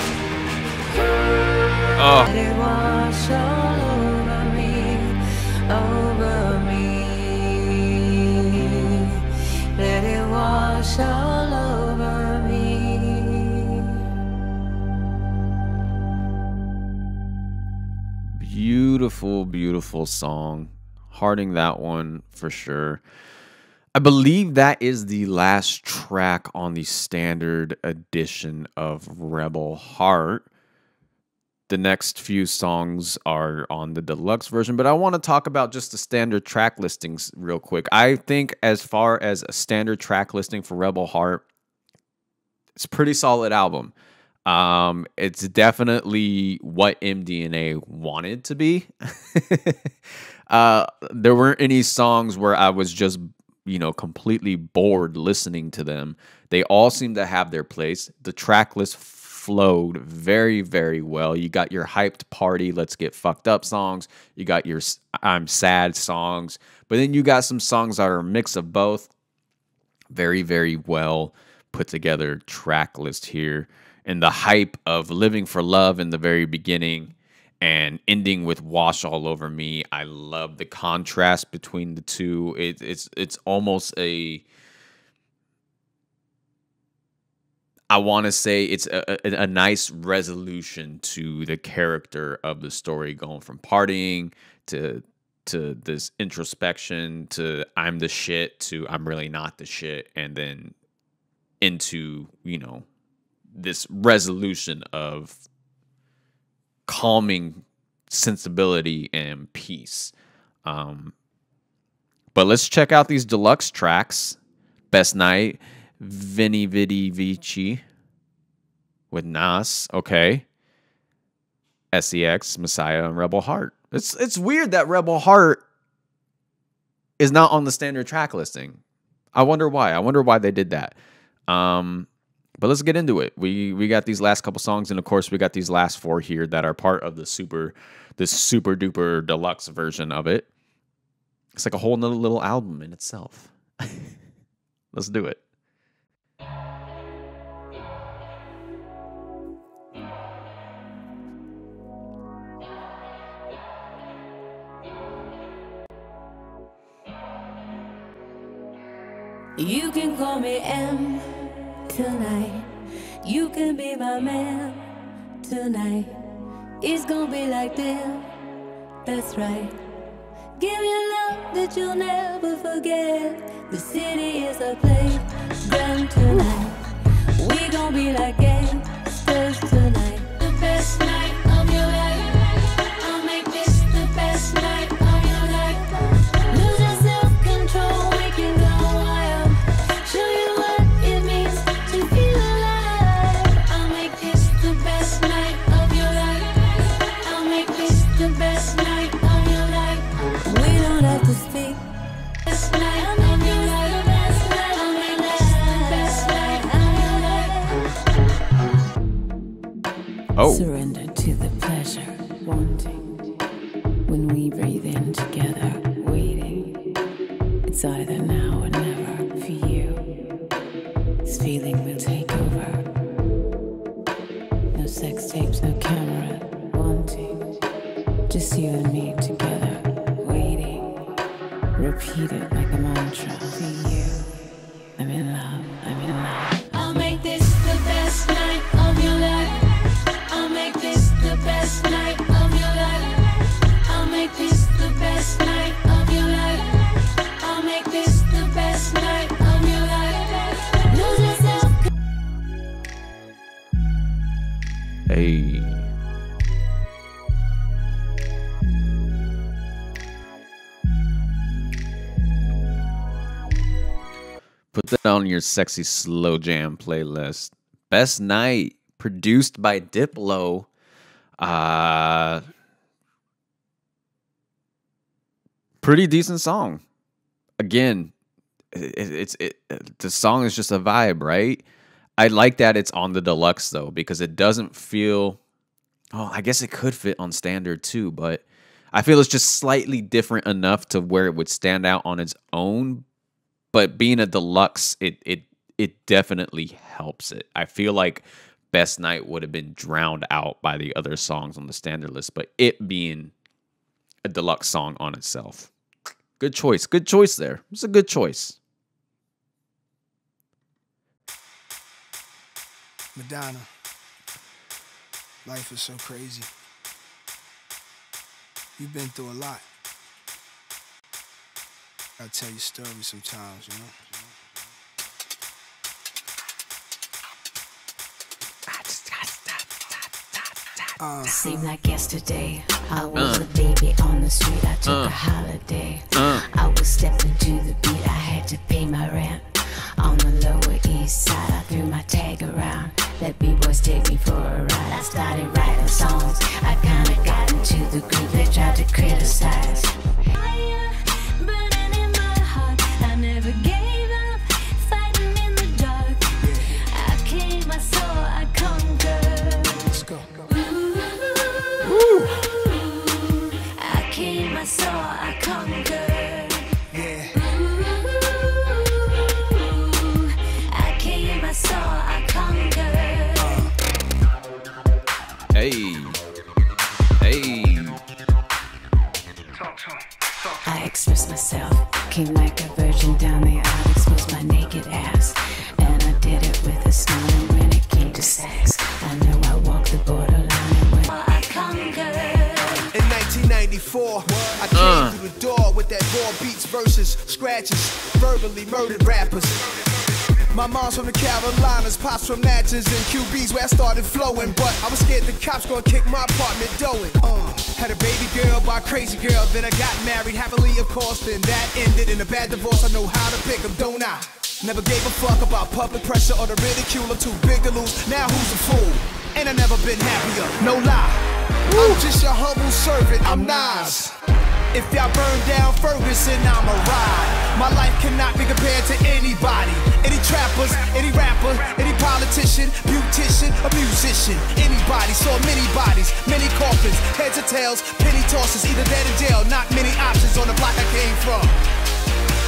beautiful song. Harding that one for sure. I believe that is the last track on the standard edition of Rebel Heart. The next few songs are on the deluxe version, but I want to talk about just the standard track listings real quick. I think as far as a standard track listing for Rebel Heart, it's a pretty solid album. Um, it's definitely what M D N A wanted to be. uh, there weren't any songs where I was just, you know, completely bored listening to them. They all seem to have their place. The track list flowed very, very well. You got your hyped party, let's get fucked up songs. You got your I'm sad songs. But then you got some songs that are a mix of both. Very, very well put together track list here. And the hype of Living for Love in the very beginning and ending with Wash All Over Me. I love the contrast between the two. It, it's, it's almost a... I want to say it's a, a, a nice resolution to the character of the story, going from partying to to this introspection to I'm the shit to I'm really not the shit, and then into, you know, this resolution of calming sensibility and peace. Um, but let's check out these deluxe tracks. Best Night, Veni Vidi Vici with Nas, okay. S E X, Messiah, and Rebel Heart. It's it's weird that Rebel Heart is not on the standard track listing. I wonder why. I wonder why they did that. Um, but let's get into it. We we got these last couple songs, and of course we got these last four here that are part of the super the super duper deluxe version of it. It's like a whole nother little album in itself. Let's do it. You can call me M tonight. You can be my man tonight. It's gonna be like them, that's right. Give me a love that you'll never forget. The city is a playground tonight. We gonna be like gangsters tonight. The best night of your life. I'll make this the best night of your life. Losing self-control. Oh. Surrender to the pleasure, wanting. When we breathe in together, waiting. It's either now or never for you. This feeling will take over. No sex tapes, no camera, wanting. Just you and me together, waiting. Repeat it like a mantra for you. I'm in love, I'm in love. I'll make this the best night of your life. The best night of your life. I'll make this the best night of your life. I'll make this the best night of your life. Lose yourself. Hey. Put that on your sexy slow jam playlist. Best Night, produced by Diplo. Uh, pretty decent song. Again, it, it's it, it. The song is just a vibe, right? I like that it's on the deluxe though, because it doesn't feel. Oh, I guess it could fit on standard too, but I feel it's just slightly different enough to where it would stand out on its own. But being a deluxe, it it it definitely helps it. I feel like Best Night would have been drowned out by the other songs on the standard list, but it being a deluxe song on itself. Good choice. Good choice there. It's a good choice. Madonna. Life is so crazy. You've been through a lot. I tell you stories sometimes, you know? Uh, Seemed like yesterday I was uh, a baby on the street. I took uh, a holiday. uh, I was stepping to the beat. I had to pay my rent. On the Lower East Side, I threw my tag around. Let B-boys take me for a ride. I started writing songs. I kinda got into the groove. They tried to criticize. Came like a virgin down the aisle, exposed my naked ass, and I did it with a smile. And when it came to sex, I knew I walked the borderline. When I conquered in nineteen ninety-four, what? I came uh. through the door with that raw beats versus scratches, verbally murdered rappers. My mom's from the Carolinas, pops from Natchez and Q B's where I started flowing. But I was scared the cops gonna kick my apartment dough in. Uh, had a baby girl by a crazy girl, then I got married happily, of course. Then that ended in a bad divorce. I know how to pick them, don't I? Never gave a fuck about public pressure or the ridicule. I'm too big to lose. Now who's a fool? And I've never been happier, no lie. Woo. I'm just your humble servant, I'm Nas. If y'all burn down Ferguson, I'ma ride. My life cannot be compared to anybody. Any trappers, any rapper, any politician, beautician, a musician. Anybody, saw many bodies, many coffins, heads or tails, penny tosses, either dead or jail. Not many options on the block I came from.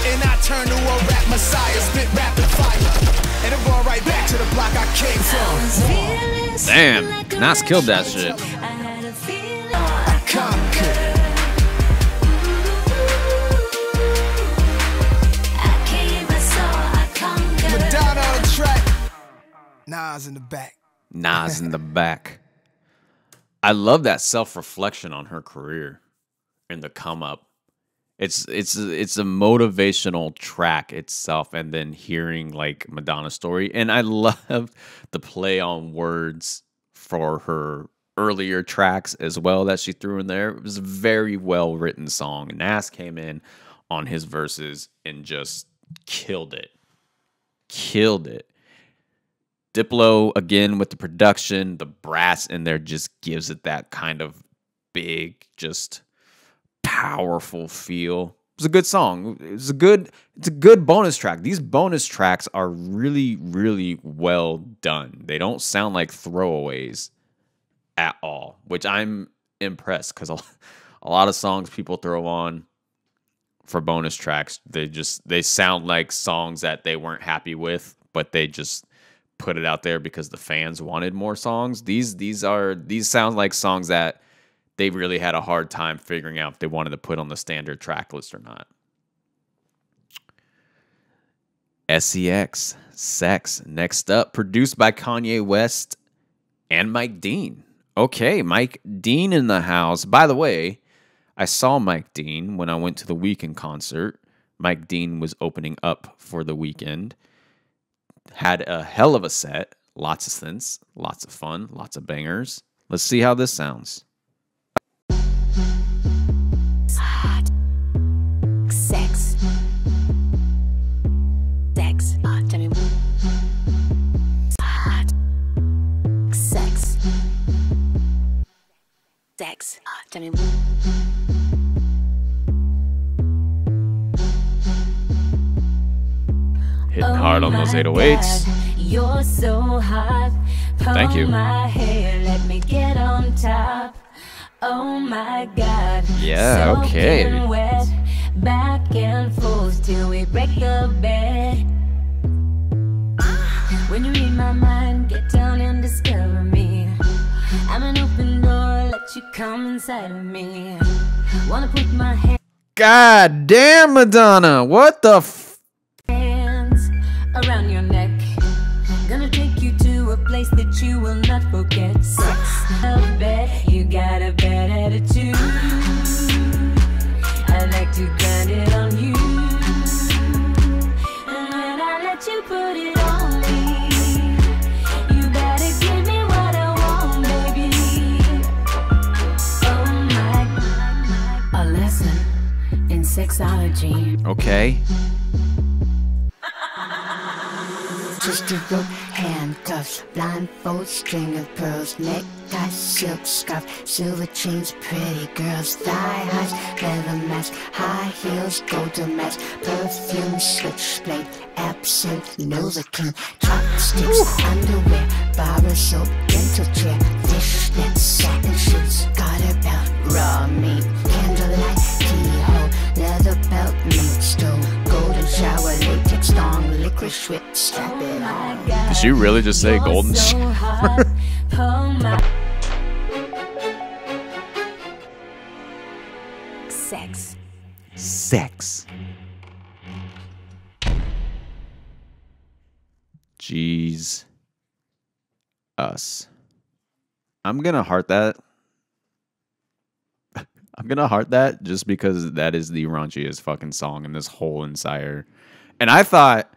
And I turned to a rap messiah, spit rapid fire. And I'm going right back to the block I came from. Damn, Nas killed that shit. I conquered. Nas in the back. Nas in the back. I love that self-reflection on her career and the come up. It's it's it's a motivational track itself, and then hearing like Madonna's story. And I love the play on words for her earlier tracks as well that she threw in there. It was a very well written song. Nas came in on his verses and just killed it. Killed it. Diplo, again, with the production, the brass in there just gives it that kind of big, just powerful feel. It's a good song. It's a good, it's a good bonus track. These bonus tracks are really, really well done. They don't sound like throwaways at all, which I'm impressed because a lot of songs people throw on for bonus tracks, they just, they sound like songs that they weren't happy with, but they just put it out there because the fans wanted more songs. These these are these sound like songs that they really had a hard time figuring out if they wanted to put on the standard track list or not. S E X, Sex, next up, produced by Kanye West and Mike Dean. Okay, Mike Dean in the house. By the way, I saw Mike Dean when I went to the Weeknd concert. Mike Dean was opening up for the Weeknd. Had a hell of a set, lots of synths, lots of fun, lots of bangers. Let's see how this sounds. Hot. Sex. Sex. Hot. Tell me what. Hot. Sex. Sex. Hot. Tell me what. Hitting oh hard on those eight oh eights. God, you're so hot. Thank you. My hair, let me get on top. Oh my God. Yeah, so okay. Wet, back and forth till we break the bed. When you read my mind, get down and discover me. I'm an open door, let you come inside of me. Wanna put my hand. God damn, Madonna. What the f around your neck. Gonna take you to a place that you will not forget. Sex, a bed, you got a bad attitude. to grind it on you. And when I let you put it on me, you better give me what I want, baby. Oh my, a lesson in sexology. Okay. Just a rope, handcuffs, blindfold, string of pearls, necktie, silk scarf, silver chains, pretty girls, thigh highs, leather masks, high heels, golden mask, perfume, switchblade, absinthe, Novocaine, chopsticks, ooh, underwear, bar of soap, dental chair, fishnets, satin shoes, garter belt, raw meat, candlelight, keyhole, leather belt, meat stove, golden shower, latex thong, licorice whip, strap it on. Did you really just say golden shower? Sex. Sex. Jeez. Us. I'm gonna heart that. I'm gonna heart that just because that is the raunchiest fucking song in this whole entire. And I thought,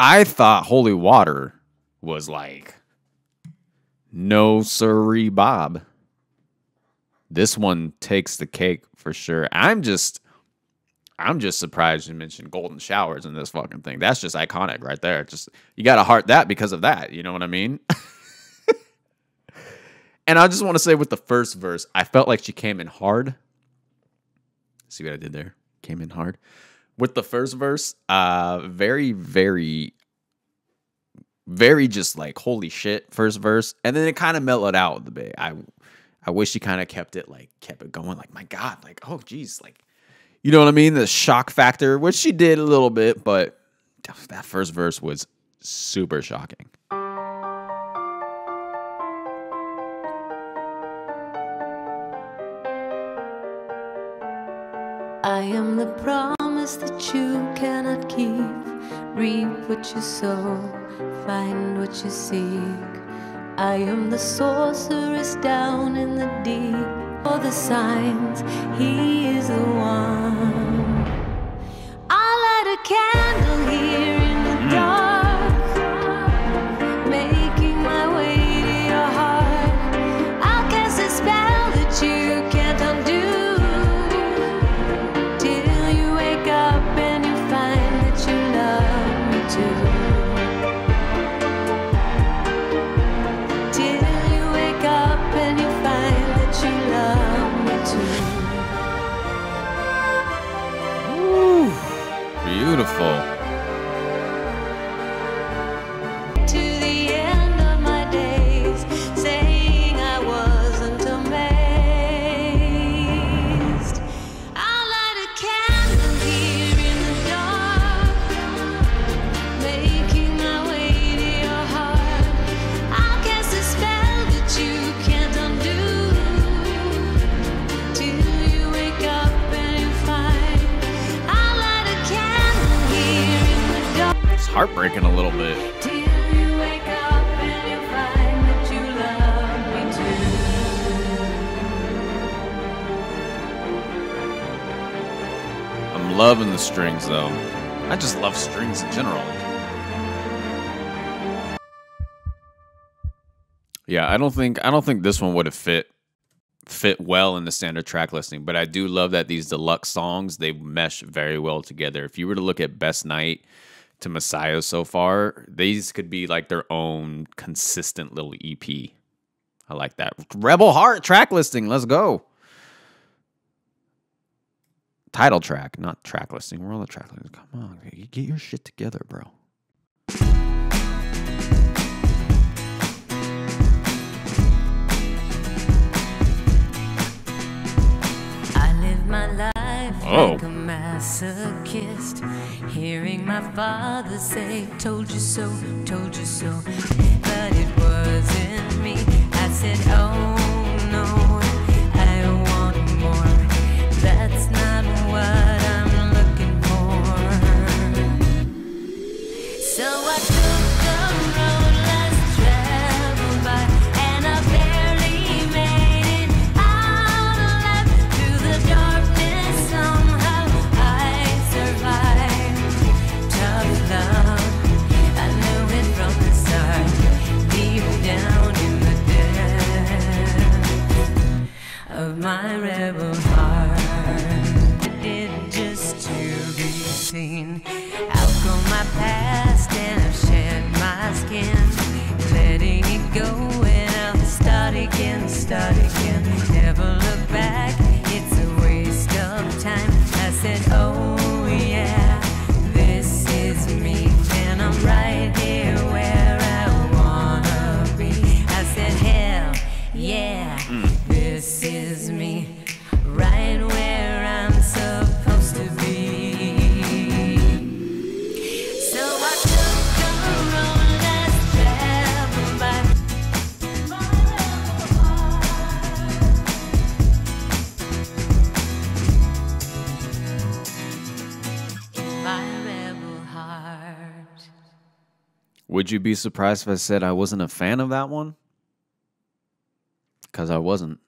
I thought Holy Water was like, no siree, Bob. This one takes the cake for sure. I'm just, I'm just surprised you mentioned golden showers in this fucking thing. That's just iconic right there. Just you gotta heart that because of that. You know what I mean? And I just want to say with the first verse, I felt like she came in hard. See what I did there? Came in hard. With the first verse, uh, very, very, very just like, holy shit, first verse. And then it kind of mellowed out a bit. I, I wish she kind of kept it, like, kept it going. Like, my God, like, oh, geez. Like, you know what I mean? The shock factor, which she did a little bit. But that first verse was super shocking. I am the promise that you cannot keep. Reap what you sow, find what you seek. I am the sorceress down in the deep. For the signs, he is the one. I'll light a candle here in the dark, making my way to your heart. I'll cast a spell that you can't undo. Beautiful. To the end of my days, saying I wasn't amazed. I'll light a candle here in the dark, making my way to your heart. I'll cast a spell that you can't undo, till you wake up and you find. I'll light a candle. It's heartbreaking a little bit. Till you wake up and you find that you love me too. I'm loving the strings though. I just love strings in general. Yeah, I don't think I don't think this one would have fit fit well in the standard track listing, but I do love that these deluxe songs, they mesh very well together. If you were to look at Best Night to Messiah so far, these could be like their own consistent little E P. I like that. Rebel Heart track listing, let's go. Title track, not track listing. We're on the track listing. Come on, get your shit together, bro. My life oh. like a masochist, hearing my father say, told you so, told you so, but it wasn't me. I said, oh no, I want more, that's not what I'm looking for. So I took the road less traveled by, and I barely made it out alive through the dark. Somehow seen. Outgrown my past and I've shed my skin. Letting it go and I'll start again, start again. Never look back, it's a waste of time. I said, oh yeah, this is me. And I'm right here where I wanna be. I said, hell yeah, mm. this is me. Right where I'm supposed to be. So I took a road less traveled by my rebel heart. Would you be surprised if I said I wasn't a fan of that one? Because I wasn't.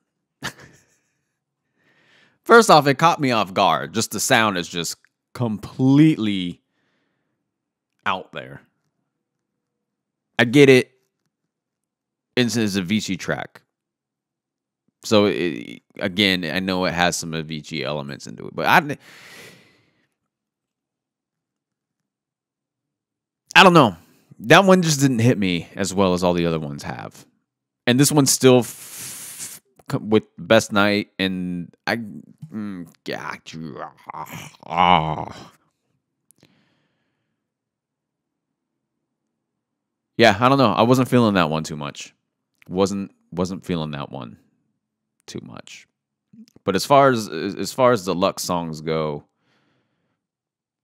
First off, it caught me off guard. Just the sound is just completely out there. I get it. It's, it's an Avicii track. So, it, again, I know it has some Avicii elements into it. But I, I don't know. That one just didn't hit me as well as all the other ones have. And this one's still... with Best Night, and I mm, got you. Oh. Yeah, I don't know. I wasn't feeling that one too much. wasn't wasn't feeling that one too much. But as far as as far as the Lux songs go,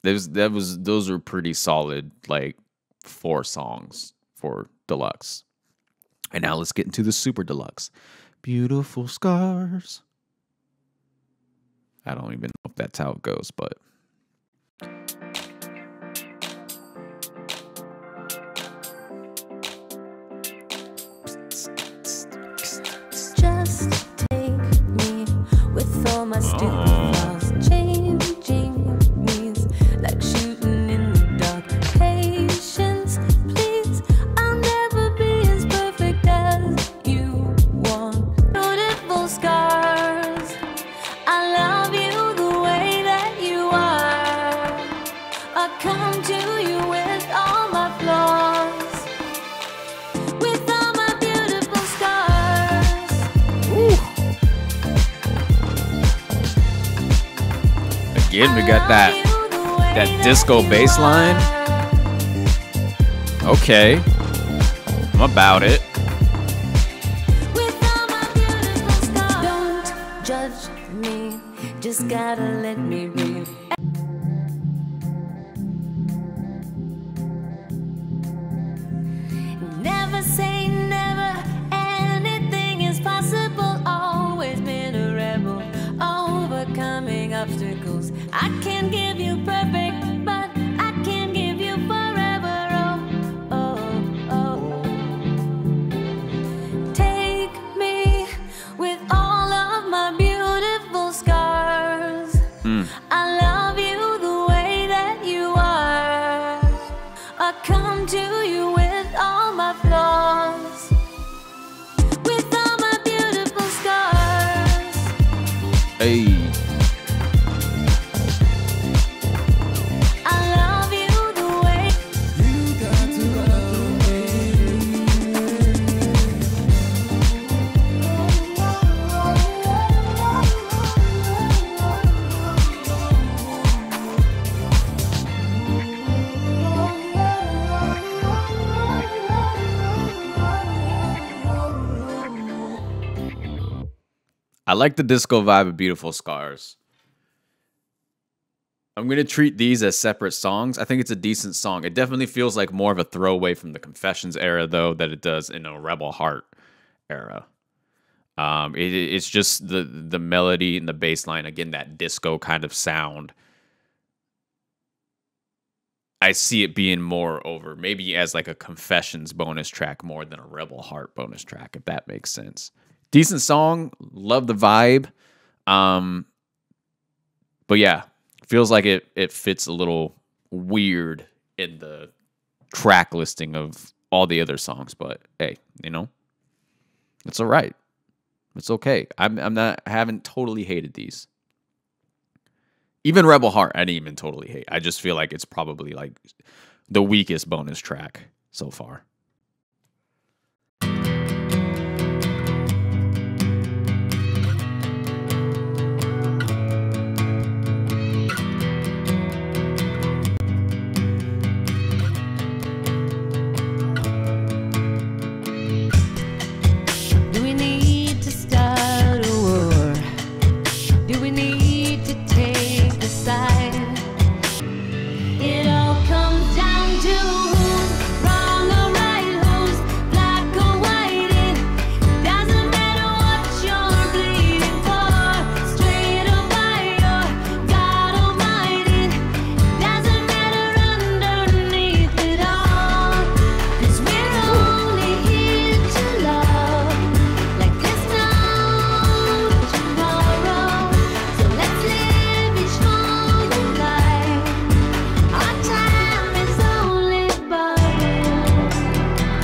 there's that was those are pretty solid. Like four songs for Deluxe, and now let's get into the Super Deluxe. Beautiful scars. I don't even know if that's how it goes, but just take me with all my stupid flaws, changing means like shooting in the dark. Patience, please. I'll never be as perfect as you. Beautiful scars. I love you the way that you are. I come to you with all my flaws, with all my beautiful scars. Ooh. Again, we got that that disco bass line. Okay, I'm about it. Just gotta let me be. Never say never, anything is possible. Always been a rebel, overcoming obstacles. I can't give you perfect, but I can give you forever. Oh, oh, oh. Take me with all of my beauty. I love you the way that you are. I come to you with all my flaws, with all my beautiful scars. Hey. I love you the way you got to love I like the disco vibe of Beautiful Scars. I'm going to treat these as separate songs. I think it's a decent song. It definitely feels like more of a throwaway from the Confessions era, though, than it does in a Rebel Heart era. Um, it, it's just the, the melody and the bass line. Again, that disco kind of sound. I see it being more over, maybe as like a Confessions bonus track more than a Rebel Heart bonus track, if that makes sense. Decent song, love the vibe, um, but yeah, feels like it it fits a little weird in the track listing of all the other songs. But hey, you know, it's all right, it's okay. I'm I'm not I haven't totally hated these, Even Rebel Heart, I didn't even totally hate. I just feel like it's probably like the weakest bonus track so far.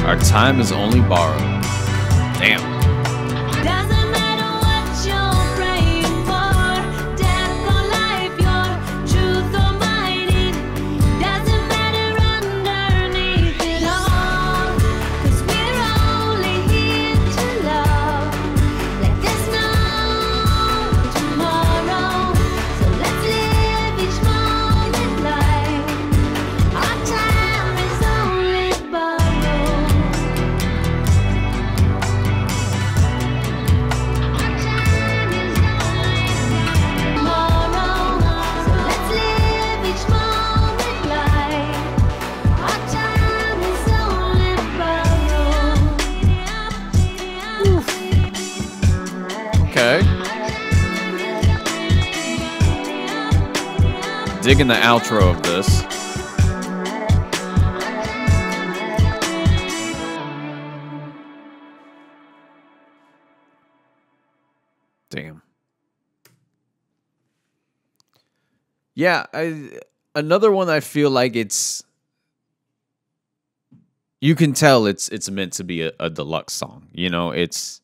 Our time is only borrowed. Damn. Doesn't matter what you're praying for, death or life, your truth or mine, it doesn't matter underneath it all. Cause we're only here to love, like there's no tomorrow. So let's live each moment life. Our time is only borrowed. Digging the outro of this. Damn. Yeah, I, another one I feel like it's... You can tell it's it's meant to be a, a deluxe song. You know, it's...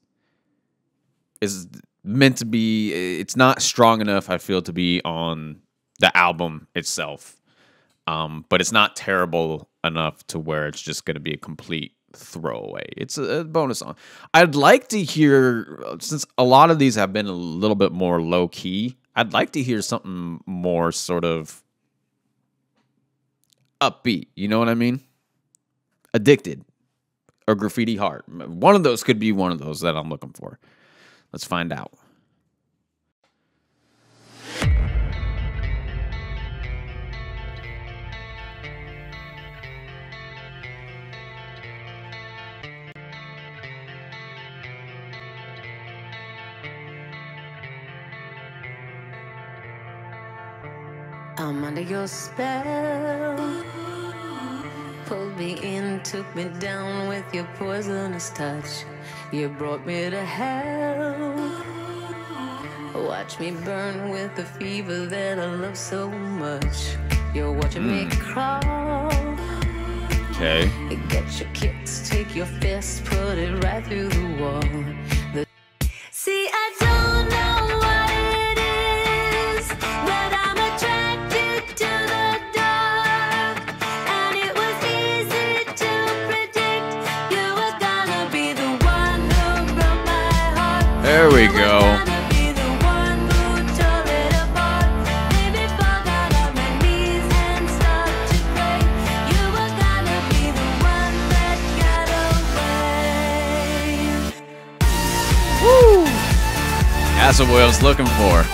It's meant to be... It's not strong enough, I feel, to be on... the album itself, um, but it's not terrible enough to where it's just going to be a complete throwaway. It's a, a bonus song. I'd like to hear, since a lot of these have been a little bit more low key, I'd like to hear something more sort of upbeat. You know what I mean? Addicted or Graffiti Heart. One of those could be one of those that I'm looking for. Let's find out. I'm under your spell. Pulled me in, took me down with your poisonous touch. You brought me to hell. Watch me burn with the fever that I love so much. You're watching mm. me crawl. Okay. Get your kicks, take your fist, put it right through the wall. The See, I don't know. There we go. Woo! That's what I was looking for.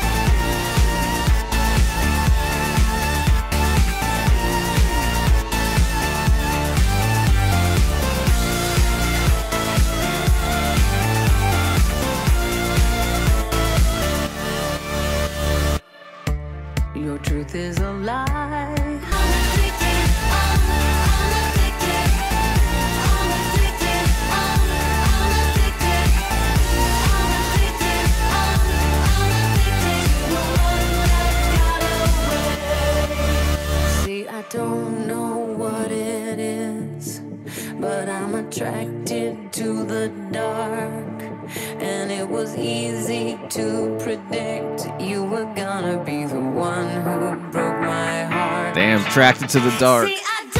Is a lie. I'm addicted, I'm addicted, I'm addicted, I'm addicted, I'm addicted, I'm addicted, no one that got away. See, I don't know what it is, but I'm attracted to the dark. and it was easy to predict you were gonna be the one who broke my heart. Damn, attracted to the dark. See, I don't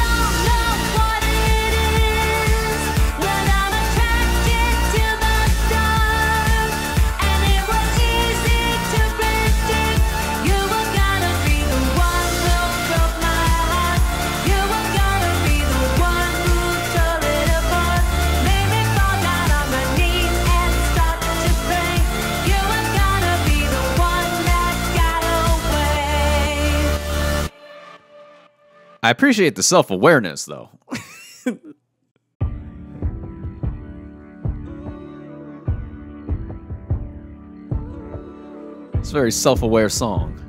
know what it is, but I'm attracted to the dark, and it was easy to predict you were gonna be the one who broke my heart. You were gonna be the one who tore it apart, made me fall down on my knees and start to pray. You were gonna be the one that got away. I appreciate the self-awareness, though. It's a very self-aware song.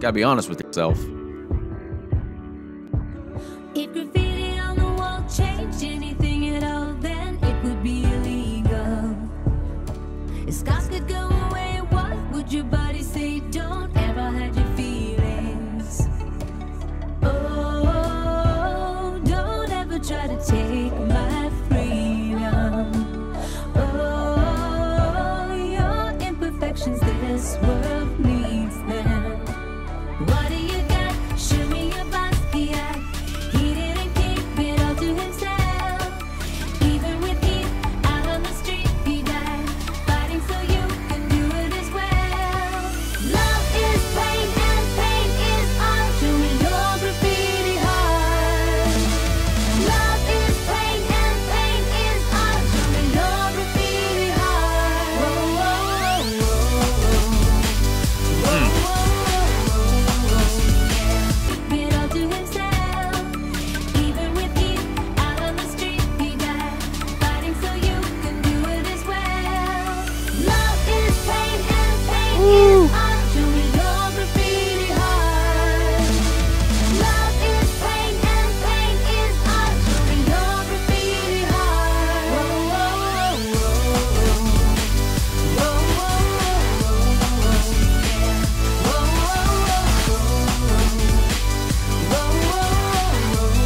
Gotta be honest with yourself. If graffiti on the wall changed anything at all, then it would be illegal. If scars could go away, what would your body say? Don't ever hide your feelings. Oh, don't ever try to take my freedom. Oh, your imperfections, this world needs them. What do you got? Show me your Basquiat. He didn't keep it all to himself. Even with heat, out on the street he died, fighting so you can do it as well. Love is pain and pain is art, doing your graffiti hard. Love is pain and pain is art, doing your graffiti hard. Whoa, whoa, whoa, whoa. Whoa, whoa, whoa, whoa, yeah. Keep it all to himself. Even with heat, out on the street he died, fighting so you can do it as well. Love is pain and pain is art, doing your graffiti hard. Love is pain and pain is art, doing your graffiti hard. Whoa, whoa, whoa, whoa, whoa.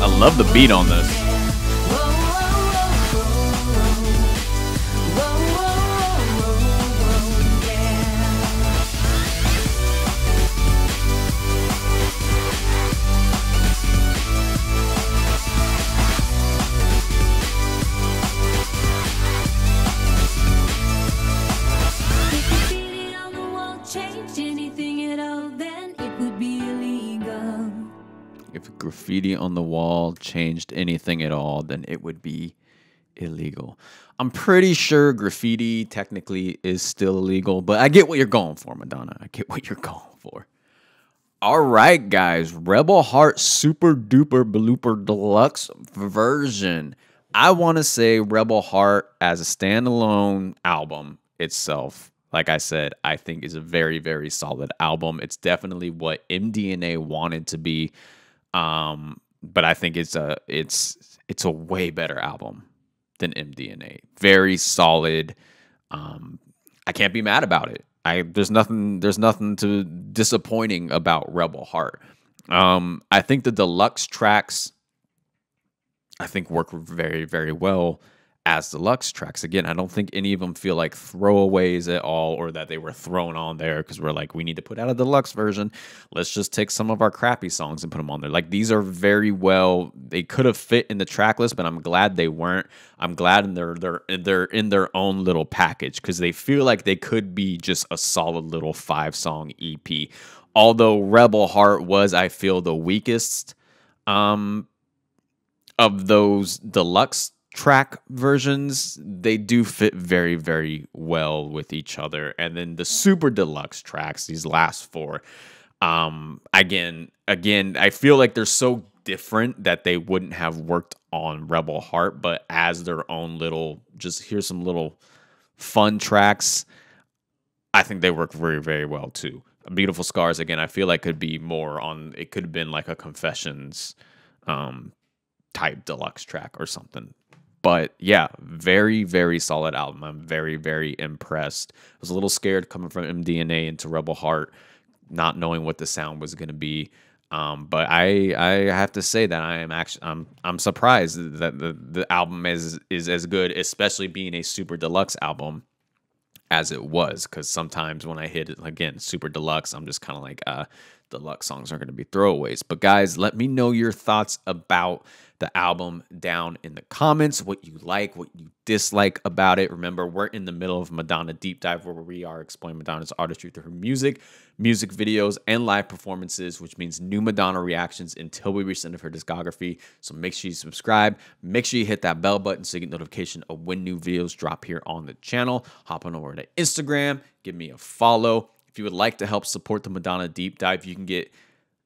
I love the beat on this. If graffiti on the wall changed anything at all, then it would be illegal. If graffiti on the wall changed anything at all, then it would be illegal. I'm pretty sure graffiti technically is still illegal, but I get what you're going for, Madonna. I get what you're going for. All right, guys. Rebel Heart Super Duper Blooper Deluxe version. I want to say Rebel Heart as a standalone album itself, like I said, I think is a very, very solid album. It's definitely what M D N A wanted to be. Um, but I think it's a it's it's a way better album than M D N A. Very solid. Um, I can't be mad about it. I there's nothing there's nothing to disappointing about Rebel Heart. Um, I think the deluxe tracks I think work very very well as deluxe tracks. Again, I don't think any of them feel like throwaways at all, or that they were thrown on there because we're like, we need to put out a deluxe version. Let's just take some of our crappy songs and put them on there. Like, these are very well, they could have fit in the track list, but I'm glad they weren't. I'm glad in their, their, they're in their own little package because they feel like they could be just a solid little five song E P. Although Rebel Heart was, I feel, the weakest um, of those deluxe track versions, they do fit very, very well with each other. And then the super deluxe tracks, these last four, um, again, again, I feel like they're so different that they wouldn't have worked on Rebel Heart, but as their own little, just here's some little fun tracks, I think they work very, very well too. Beautiful Scars, again, I feel like could be more on, it could have been like a Confessions um, type deluxe track or something. But yeah, very, very solid album. I'm very, very impressed. I was a little scared coming from M D N A into Rebel Heart, not knowing what the sound was going to be. Um, but I, I have to say that I am actually, I'm, I'm surprised that the, the album is, is as good, especially being a super deluxe album as it was. Cause sometimes when I hit it again, super deluxe, I'm just kind of like, uh, deluxe songs are going to be throwaways. But guys, let me know your thoughts about the album down in the comments, what you like, what you dislike about it. Remember, we're in the middle of Madonna Deep Dive, where we are exploring Madonna's artistry through her music, music videos, and live performances, which means new Madonna reactions until we reach the end of her discography. So make sure you subscribe. Make sure you hit that bell button so you get notification of when new videos drop here on the channel. Hop on over to Instagram. Give me a follow. If you would like to help support the Madonna Deep Dive, you can get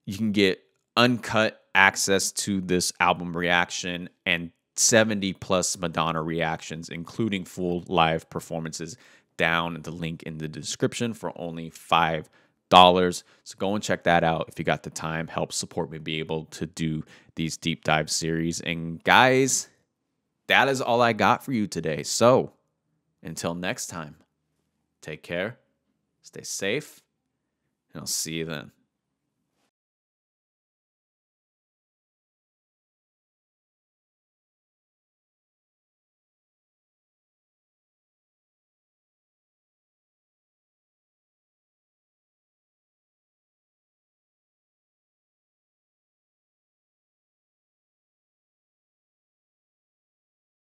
you can get uncut access to this album reaction and seventy plus Madonna reactions, including full live performances, down at the link in the description for only five dollars. So go and check that out if you got the time. Help support me be able to do these deep dive series. And guys, that is all I got for you today. So until next time, take care, stay safe, and I'll see you then.